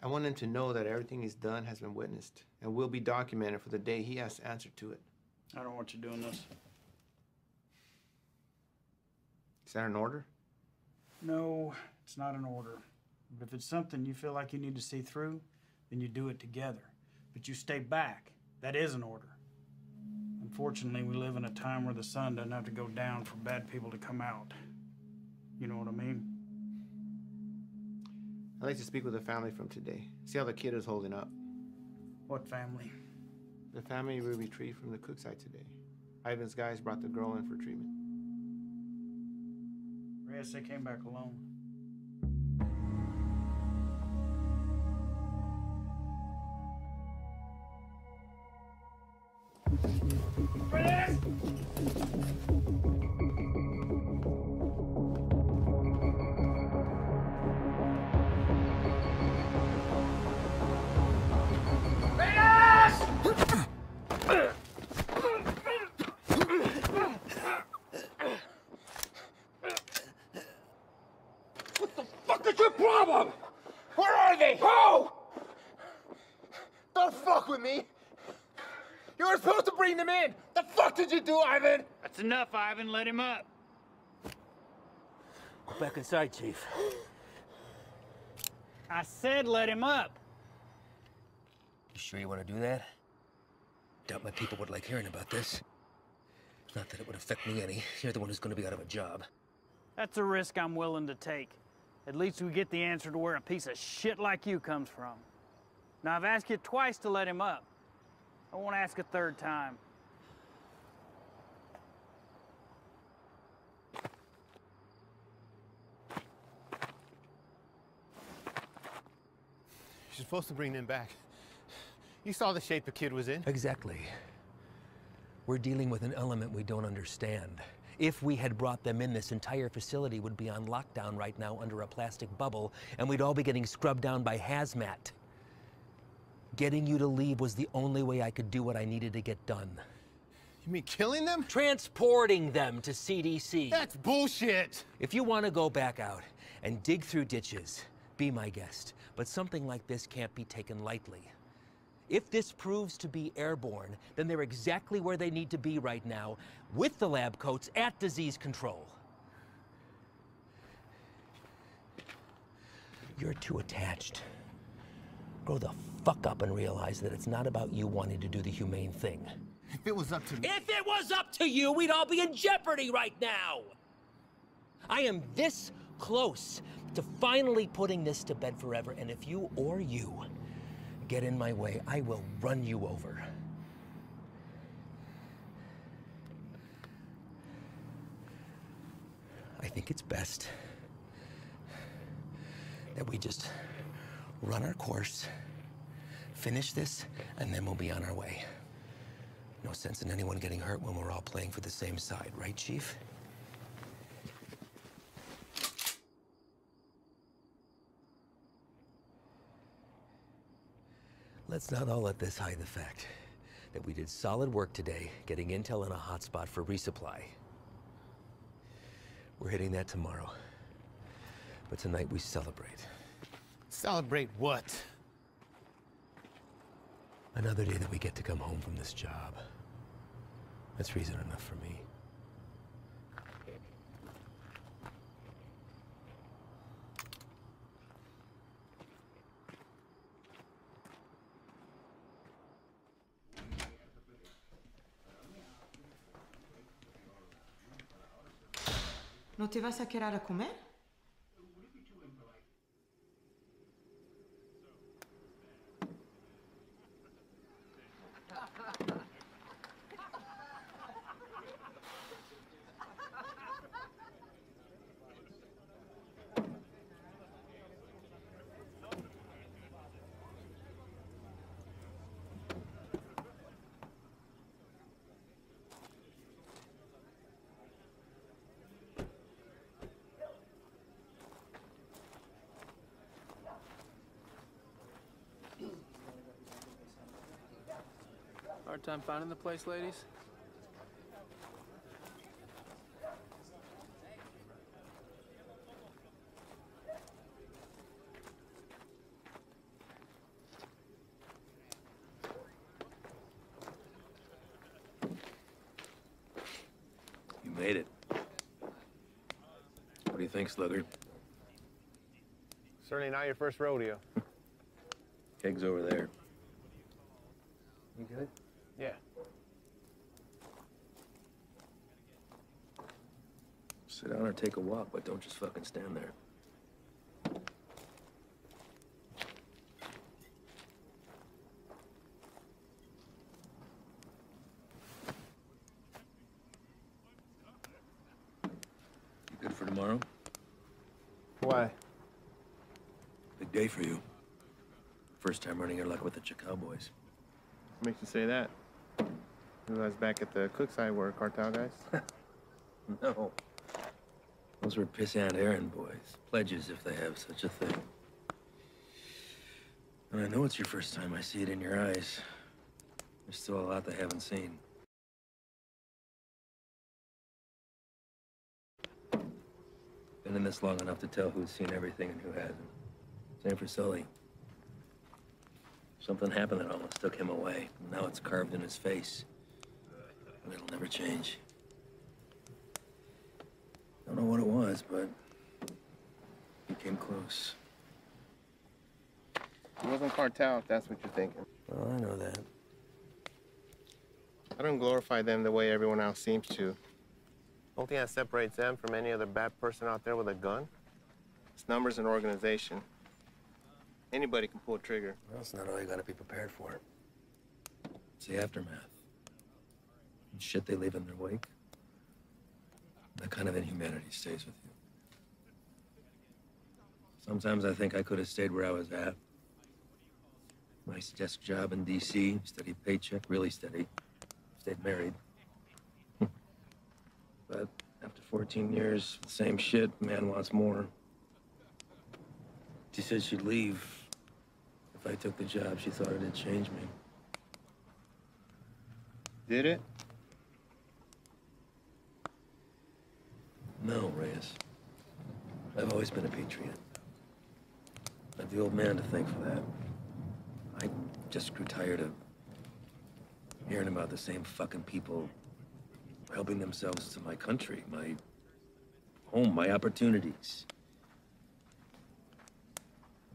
I want him to know that everything he's done has been witnessed and will be documented for the day he has to answer to it. I don't want you doing this. Is that an order? No, it's not an order. But if it's something you feel like you need to see through, then you do it together. But you stay back. That is an order. Unfortunately, we live in a time where the sun doesn't have to go down for bad people to come out. You know what I mean? I'd like to speak with the family from today. See how the kid is holding up. What family? The family we retrieved from the cook site today. Ivan's guys brought the girl in for treatment. Reyes, they came back alone. Reyes! That's enough, Ivan. Let him up. Go back inside, Chief. I said let him up. You sure you want to do that? Doubt my people would like hearing about this. Not that it would affect me any. You're the one who's going to be out of a job. That's a risk I'm willing to take. At least we get the answer to where a piece of shit like you comes from. Now, I've asked you twice to let him up. I won't ask a third time. You're supposed to bring them back. You saw the shape the kid was in. Exactly. We're dealing with an element we don't understand. If we had brought them in, this entire facility would be on lockdown right now under a plastic bubble, and we'd all be getting scrubbed down by hazmat. Getting you to leave was the only way I could do what I needed to get done. You mean killing them? Transporting them to CDC. That's bullshit! If you want to go back out and dig through ditches, be my guest, but something like this can't be taken lightly. If this proves to be airborne, then they're exactly where they need to be right now, with the lab coats at disease control. You're too attached. Grow the fuck up and realize that it's not about you wanting to do the humane thing. If it was up to me... If it was up to you, we'd all be in jeopardy right now! I am this close to finally putting this to bed forever. And if you or you get in my way, I will run you over. I think it's best that we just run our course, finish this, and then we'll be on our way. No sense in anyone getting hurt when we're all playing for the same side, right, Chief? Let's not all let this hide the fact that we did solid work today getting intel in a hotspot for resupply. We're hitting that tomorrow. But tonight we celebrate. Celebrate what? Another day that we get to come home from this job. That's reason enough for me. Non ti vas a quedar a comer? Hard time finding the place, ladies? You made it. What do you think, Slugger? Certainly not your first rodeo. Keg's over there. You good? Yeah. Sit down or take a walk, but don't just fucking stand there. You good for tomorrow? Why? Big day for you. First time running your luck with the Chicago Boys. What makes you say that? I realized back at the cook's I were cartel guys. No. Those were pissant errand boys. Pledges, if they have such a thing. And I know it's your first time. I see it in your eyes. There's still a lot they haven't seen. Been in this long enough to tell who's seen everything and who hasn't. Same for Sully. Something happened that almost took him away. Now it's carved in his face. But it'll never change. Don't know what it was, but he came close. It wasn't cartel, if that's what you're thinking. Well, I know that. I don't glorify them the way everyone else seems to. The only thing that separates them from any other bad person out there with a gun is numbers and organization. Anybody can pull a trigger. Well, that's not all you gotta be prepared for. It's the aftermath. And shit they leave in their wake. That kind of inhumanity stays with you. Sometimes I think I could have stayed where I was at. Nice desk job in D.C., steady paycheck, really steady. Stayed married. But after 14 years, the same shit, man wants more. She said she'd leave. If I took the job, she thought it'd change me. Did it? No, Reyes. I've always been a patriot. I have the old man to thank for that. I just grew tired of hearing about the same fucking people helping themselves to my country, my home, my opportunities.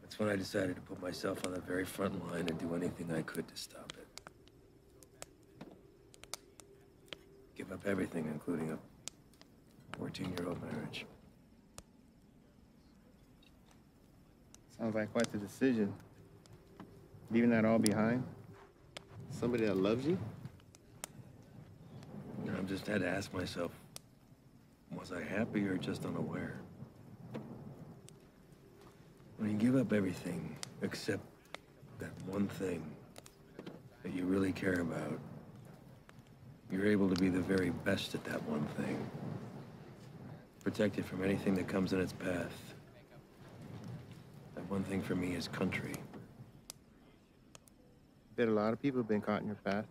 That's when I decided to put myself on the very front line and do anything I could to stop it. Give up everything, including a 14-year-old marriage. Sounds like quite the decision. Leaving that all behind? Somebody that loves you? I just had to ask myself, was I happy or just unaware? When you give up everything except that one thing that you really care about, you're able to be the very best at that one thing. Protected from anything that comes in its path. That one thing for me is country. Bet a lot of people have been caught in your path.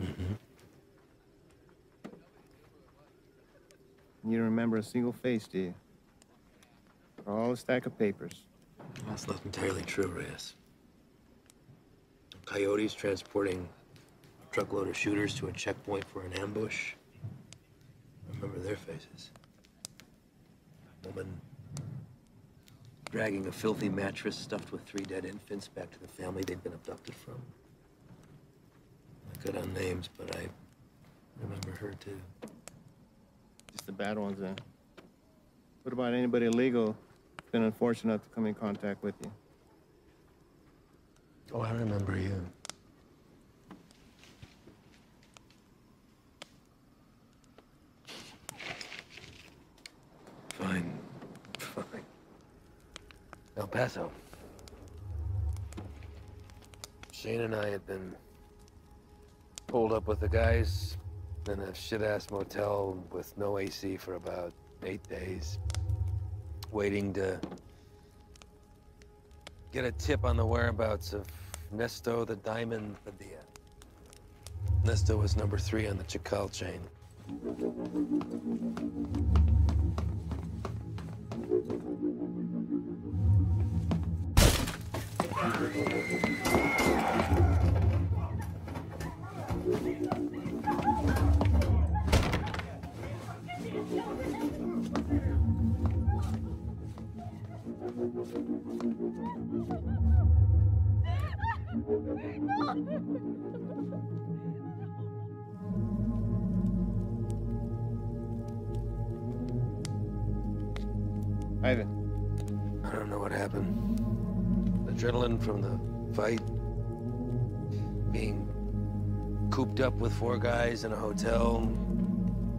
Mm-hmm. You don't remember a single face, do you? Or all a stack of papers. That's not entirely true, Reyes. Coyotes transporting a truckload of shooters to a checkpoint for an ambush. Remember their faces. A woman dragging a filthy mattress stuffed with 3 dead infants back to the family they'd been abducted from. I got on names, but I remember her too. Just the bad ones, then. What about anybody illegal that's been unfortunate to come in contact with you? Oh, I remember you. Fine. Fine. El Paso. Shane and I had been pulled up with the guys in a shit-ass motel with no AC for about 8 days, waiting to get a tip on the whereabouts of Nesto the Diamond Padilla. Nesto was number 3 on the Chacal chain. Ivan. I don't know what happened. Adrenaline from the fight, being cooped up with 4 guys in a hotel,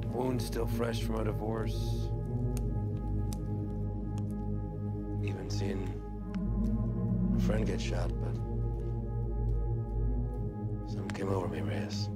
wounds still fresh from a divorce. Even seeing a friend get shot, but something came over me, Reyes.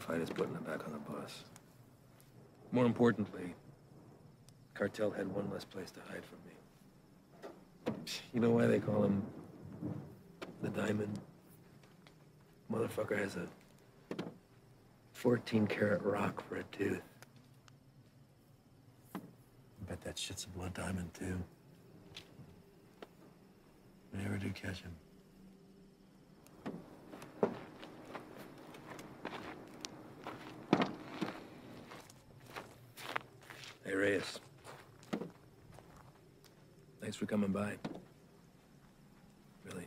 Fighters putting him back on the bus. More importantly, the cartel had one less place to hide from me. You know why they call him the Diamond? Motherfucker has a 14-karat rock for a tooth. I bet that shit's a blood diamond, too. We never do catch him. Hey, Reyes. Thanks for coming by. Really.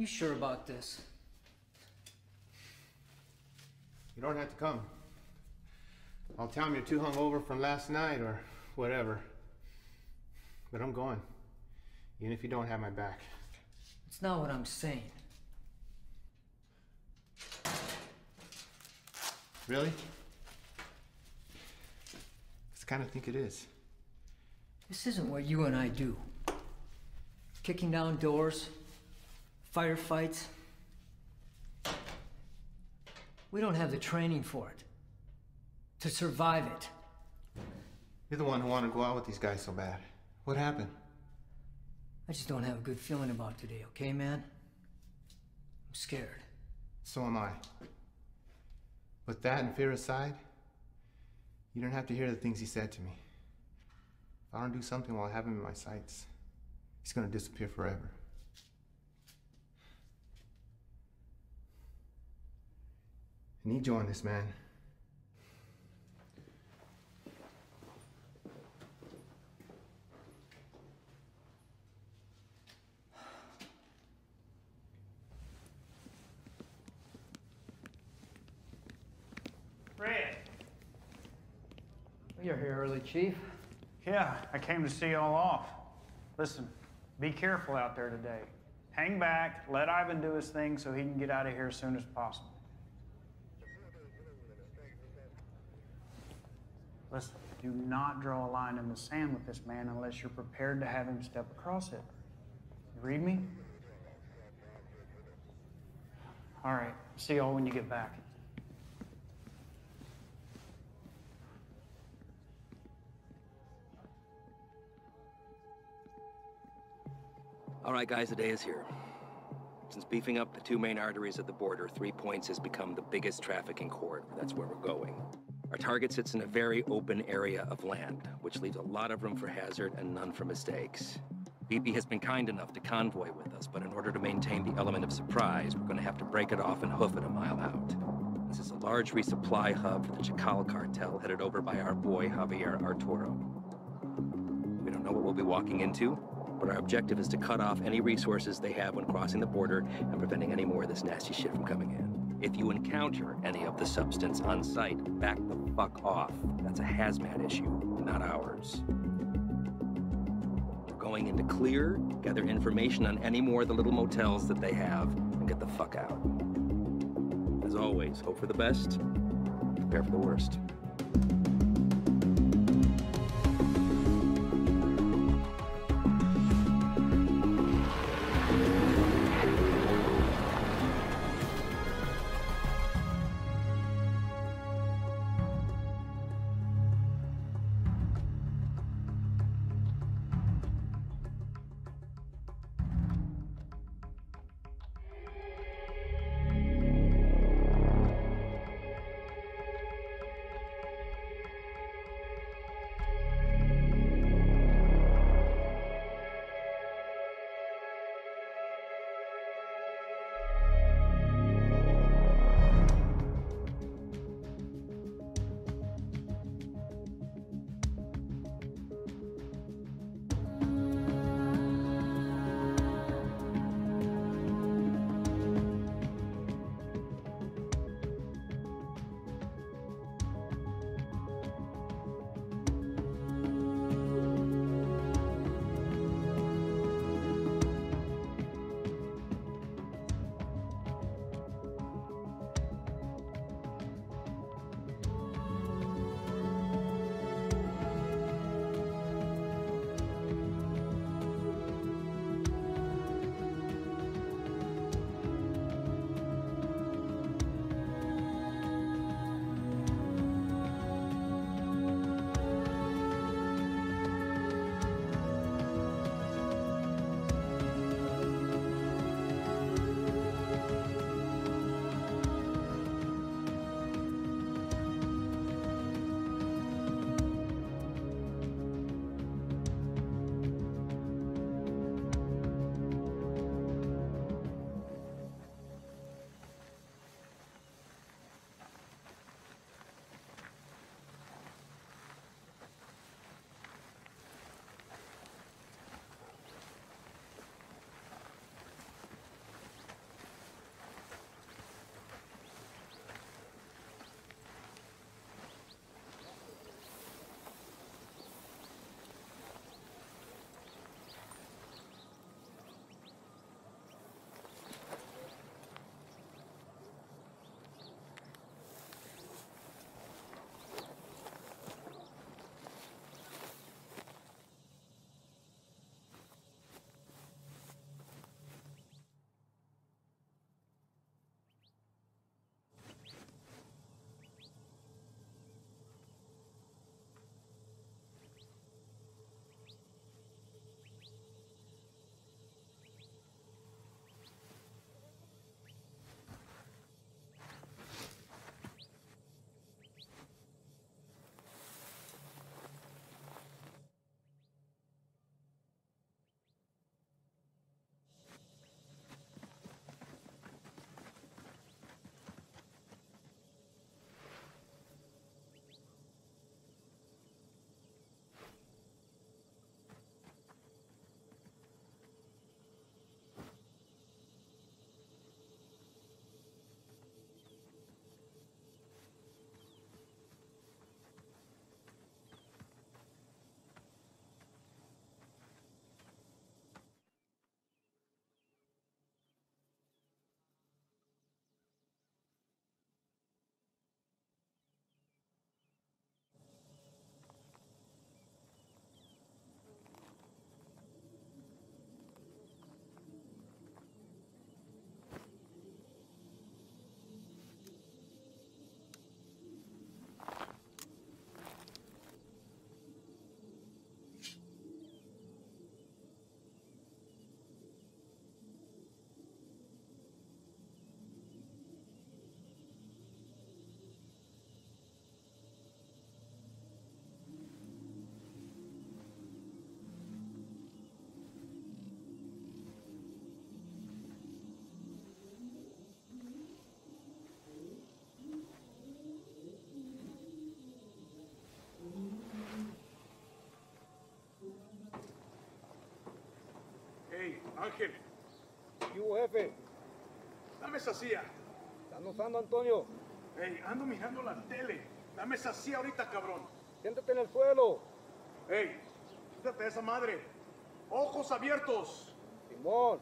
You sure about this? You don't have to come. I'll tell them you're too hungover from last night or whatever. But I'm going, even if you don't have my back. It's not what I'm saying. Really? I kind of think it is. This isn't what you and I do. Kicking down doors, firefights. We don't have the training for it. To survive it. You're the one who wanted to go out with these guys so bad. What happened? I just don't have a good feeling about today, okay, man? I'm scared. So am I. With that and fear aside, you don't have to hear the things he said to me. If I don't do something while I have him in my sights, he's gonna disappear forever. I need you on this, man. Red. You're here early, Chief. Yeah, I came to see y'all off. Listen, be careful out there today. Hang back, let Ivan do his thing so he can get out of here as soon as possible. Listen, do not draw a line in the sand with this man unless you're prepared to have him step across it. You read me? All right, see y'all when you get back. All right, guys, the day is here. Since beefing up the two main arteries at the border, Three Points has become the biggest trafficking corridor. That's where we're going. Our target sits in a very open area of land, which leaves a lot of room for hazard and none for mistakes. BP has been kind enough to convoy with us, but in order to maintain the element of surprise, we're going to have to break it off and hoof it a mile out. This is a large resupply hub for the Chacal cartel, headed over by our boy Javier Arturo. We don't know what we'll be walking into, but our objective is to cut off any resources they have when crossing the border and preventing any more of this nasty shit from coming in. If you encounter any of the substance on site, back the fuck off. That's a hazmat issue, not ours. We're going into clear, gather information on any more of the little motels that they have, and get the fuck out. As always, hope for the best, prepare for the worst. Ángel. ¿Qué hubo, jefe? Dame esa silla. ¿Están usando, Antonio? Ey, ando mirando la tele. Dame esa silla ahorita, cabrón. Siéntate en el suelo. Ey, quítate esa madre. Ojos abiertos. Simón.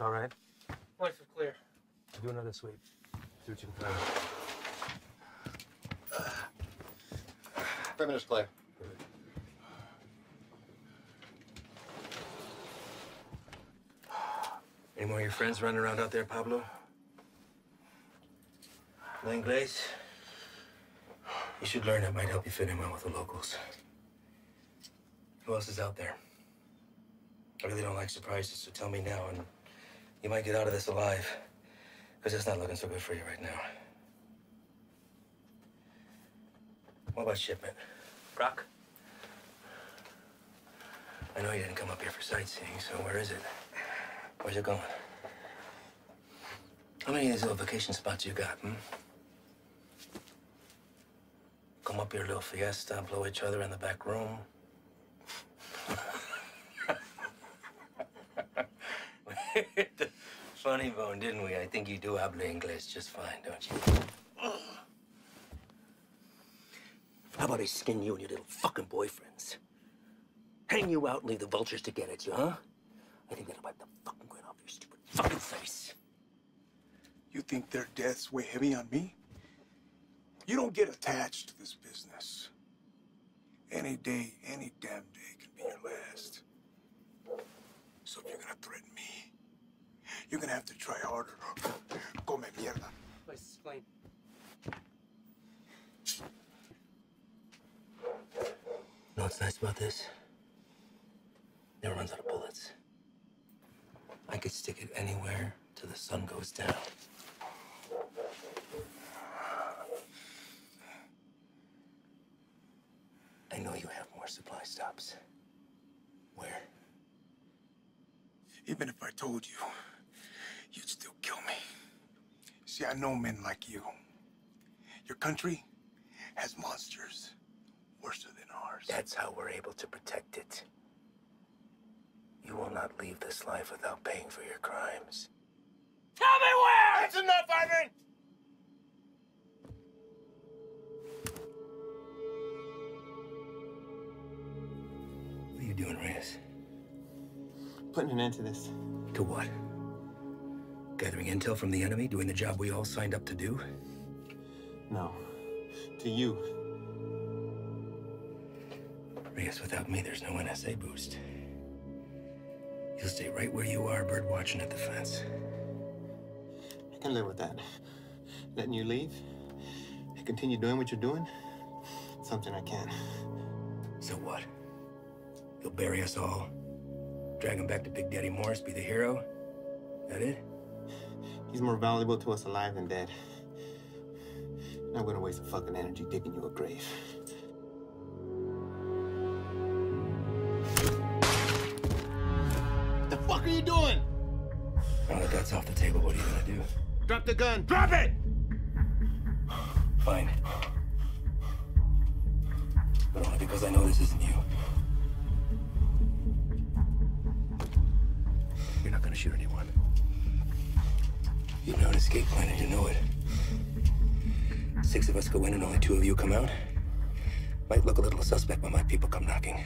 All right. Life is clear. Do another sweep. Do what you can find. 3 minutes clear. Any more of your friends running around out there, Pablo? L'Inglés? You should learn. That might help you fit in well with the locals. Who else is out there? I really don't like surprises, so tell me now, and you might get out of this alive, because it's not looking so good for you right now. What about shipment? Brock? I know you didn't come up here for sightseeing, so where is it? Where's it going? How many of these little vacation spots you got, hmm? up your little fiesta, blow each other in the back room. We hit the funny bone, didn't we? I think you do habla English just fine, don't you? How about I skin you and your little fucking boyfriends? Hang you out and leave the vultures to get at you, huh? I think that'll wipe the fucking grin off your stupid fucking face. You think their deaths weigh heavy on me? You don't get attached to this business. Any day, any damn day can be your last. So if you're gonna threaten me, you're gonna have to try harder. Come mierda. Please explain. You know what's nice about this? Never runs out of bullets. I could stick it anywhere till the sun goes down. I know you have more supply stops. Where? Even if I told you, you'd still kill me. See, I know men like you. Your country has monsters worse than ours. That's how we're able to protect it. You will not leave this life without paying for your crimes. Tell me where! That's enough, Ivan! What are you doing, Reyes? Putting an end to this. To what? Gathering intel from the enemy? Doing the job we all signed up to do? No. To you. Reyes, without me, there's no NSA boost. You'll stay right where you are, bird watching at the fence. I can live with that. Letting you leave, and continue doing what you're doing, it's something I can't. So what? You'll bury us all, drag him back to Big Daddy Morris, be the hero? That it? He's more valuable to us alive than dead. Not gonna waste the fucking energy digging you a grave. What are you doing? Now that that's off the table, what are you gonna do? Drop the gun. Drop it! Fine. But only because I know this isn't you. You're not gonna shoot anyone. You know an escape plan and you know it. 6 of us go in and only 2 of you come out. Might look a little suspect when my people come knocking.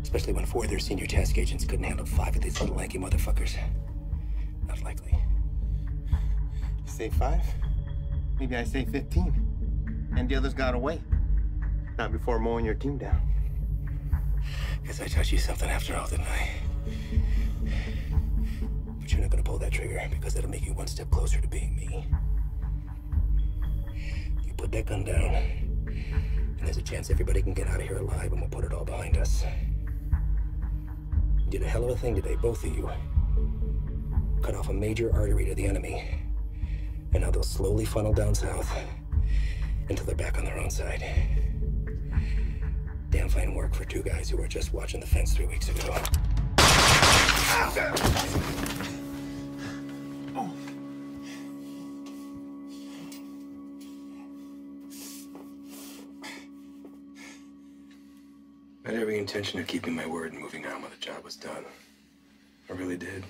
Especially when 4 of their senior task agents couldn't handle 5 of these little lanky motherfuckers. Not likely. You say 5? Maybe I say 15. And the others got away. Not before mowing your team down. Guess I taught you something after all, didn't I? But you're not gonna pull that trigger because that'll make you 1 step closer to being me. You put that gun down, and there's a chance everybody can get out of here alive and we'll put it all behind us. You did a hell of a thing today, both of you. Cut off a major artery to the enemy. And now they'll slowly funnel down south until they're back on their own side. Damn fine work for 2 guys who were just watching the fence 3 weeks ago. Oh. I had every intention of keeping my word and moving on when the job was done. I really did.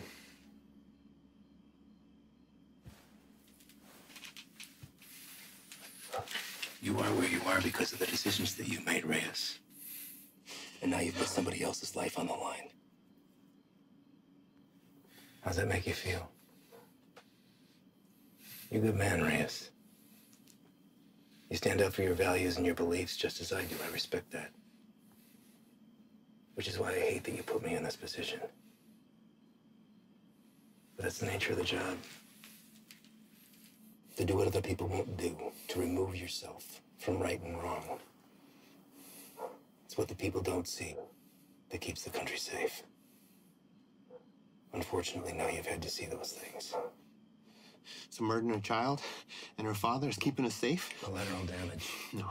You are where you are because of the decisions that you made, Reyes. And now you've put somebody else's life on the line. How's that make you feel? You're a good man, Reyes. You stand up for your values and your beliefs just as I do. I respect that. Which is why I hate that you put me in this position. But that's the nature of the job. To do what other people won't do, to remove yourself from right and wrong. It's what the people don't see that keeps the country safe. Unfortunately, now you've had to see those things. So murdering her child and her father is keeping us safe? Collateral damage. No,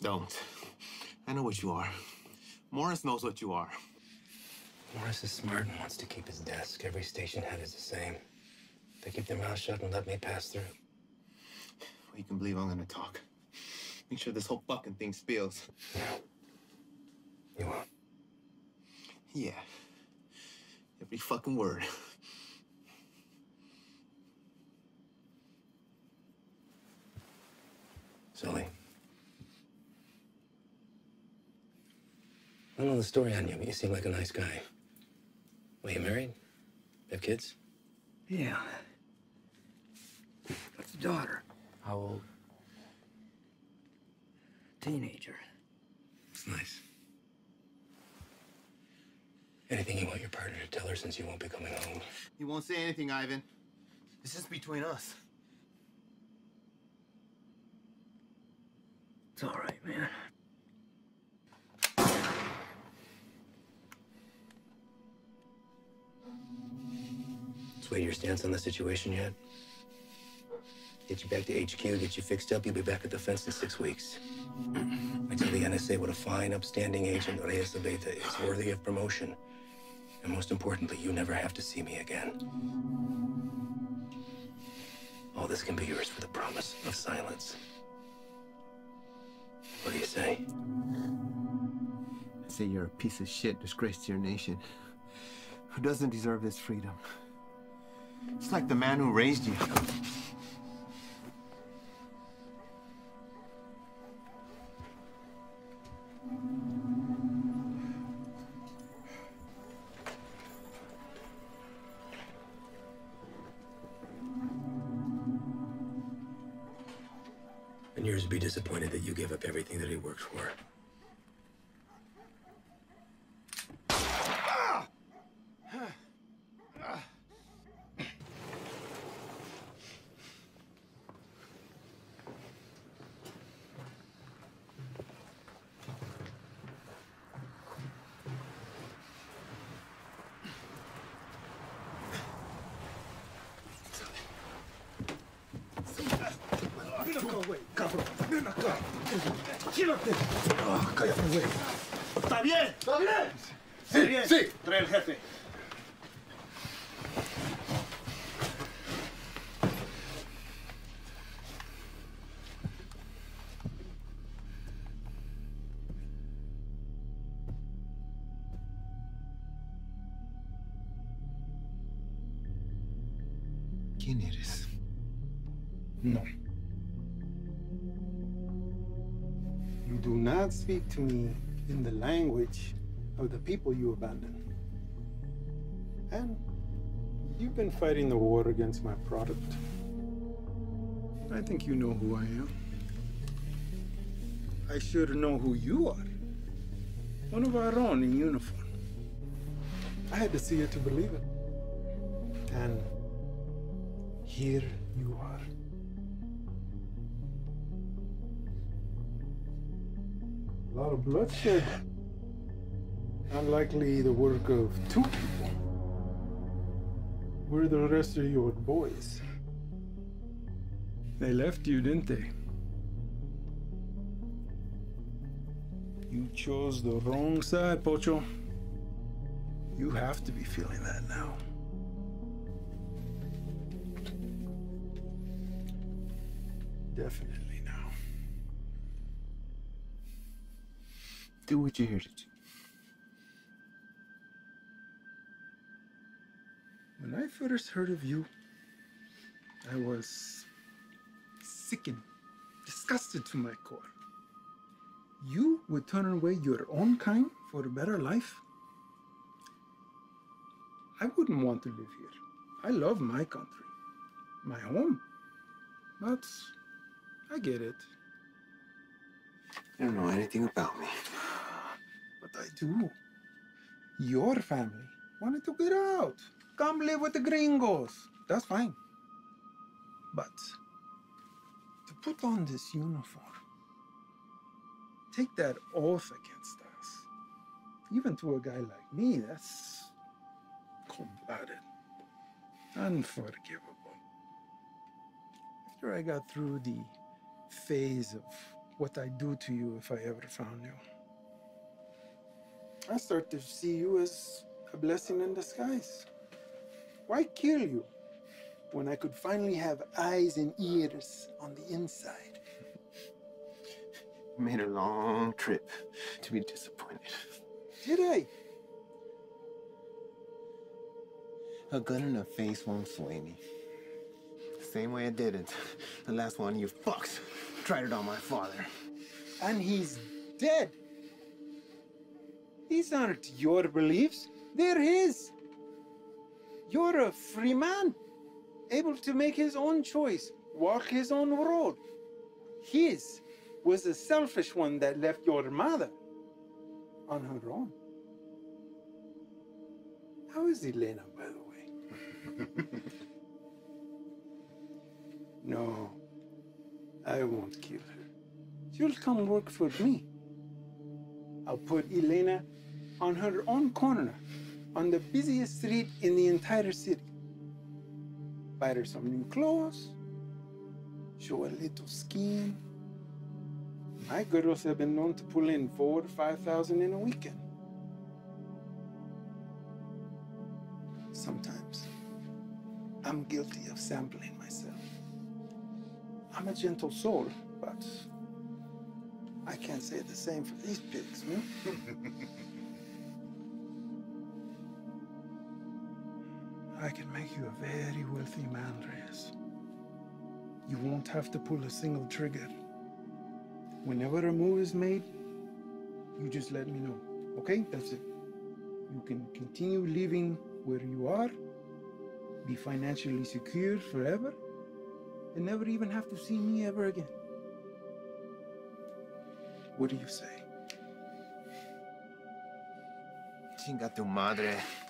don't. I know what you are. Morris knows what you are. Morris is smart and wants to keep his desk. Every station head is the same. They keep their mouth shut and let me pass through. Well, you can believe I'm gonna talk. Make sure this whole fucking thing spills. You won't? Yeah. Every fucking word. Silly. I don't know the story on you, but you seem like a nice guy. Well, you married? Have kids? Yeah. Got a daughter. How old? Teenager. That's nice. Anything you want your partner to tell her since you won't be coming home? He won't say anything, Ivan. This is between us. It's all right, man. Sway your stance on the situation yet? Get you back to HQ, get you fixed up, you'll be back at the fence in 6 weeks. I tell the NSA what a fine, upstanding agent Reyes is, worthy of promotion. And most importantly, you never have to see me again. All this can be yours for the promise of silence. What do you say? I say you're a piece of shit, disgrace to your nation, who doesn't deserve this freedom. It's like the man who raised you. And yours would be disappointed that you gave up everything that he worked for. Speak to me in the language of the people you abandoned. And you've been fighting the war against my product. I think you know who I am. I should know who you are. One of our own in uniform. I had to see it to believe it. And here you are. A lot of bloodshed. Unlikely the work of two people. Where are the rest of your boys? They left you, didn't they? You chose the wrong side, Pocho. You have to be feeling that now. Definitely. Do what you're here to do. When I first heard of you, I was sickened, disgusted to my core. You would turn away your own kind for a better life? I wouldn't want to live here. I love my country, my home. But I get it. You don't know anything about me. I do. Your family wanted to get out. Come live with the gringos. That's fine. But to put on this uniform, take that oath against us, even to a guy like me, that's cold-blooded, unforgivable. After I got through the phase of what I do to you if I ever found you, I start to see you as a blessing in disguise. Why kill you when I could finally have eyes and ears on the inside? Made a long trip to be disappointed. Did I? A gun in the face won't sway me. Same way it didn't. The last one of you fucks tried it on my father. And he's dead. These aren't your beliefs. They're his. You're a free man, able to make his own choice, walk his own road. His was a selfish one that left your mother on her own. How is Elena, by the way? No, I won't kill her. She'll come work for me. I'll put Elena on her own corner, on the busiest street in the entire city. Buy her some new clothes, show a little skin. My girls have been known to pull in 4,000 to 5,000 in a weekend. Sometimes I'm guilty of sampling myself. I'm a gentle soul, but I can't say the same for these pigs, man. I can make you a very wealthy man, Reyes. You won't have to pull a single trigger. Whenever a move is made, you just let me know, okay? That's it. You can continue living where you are, be financially secure forever, and never even have to see me ever again. What do you say? Chinga tu madre.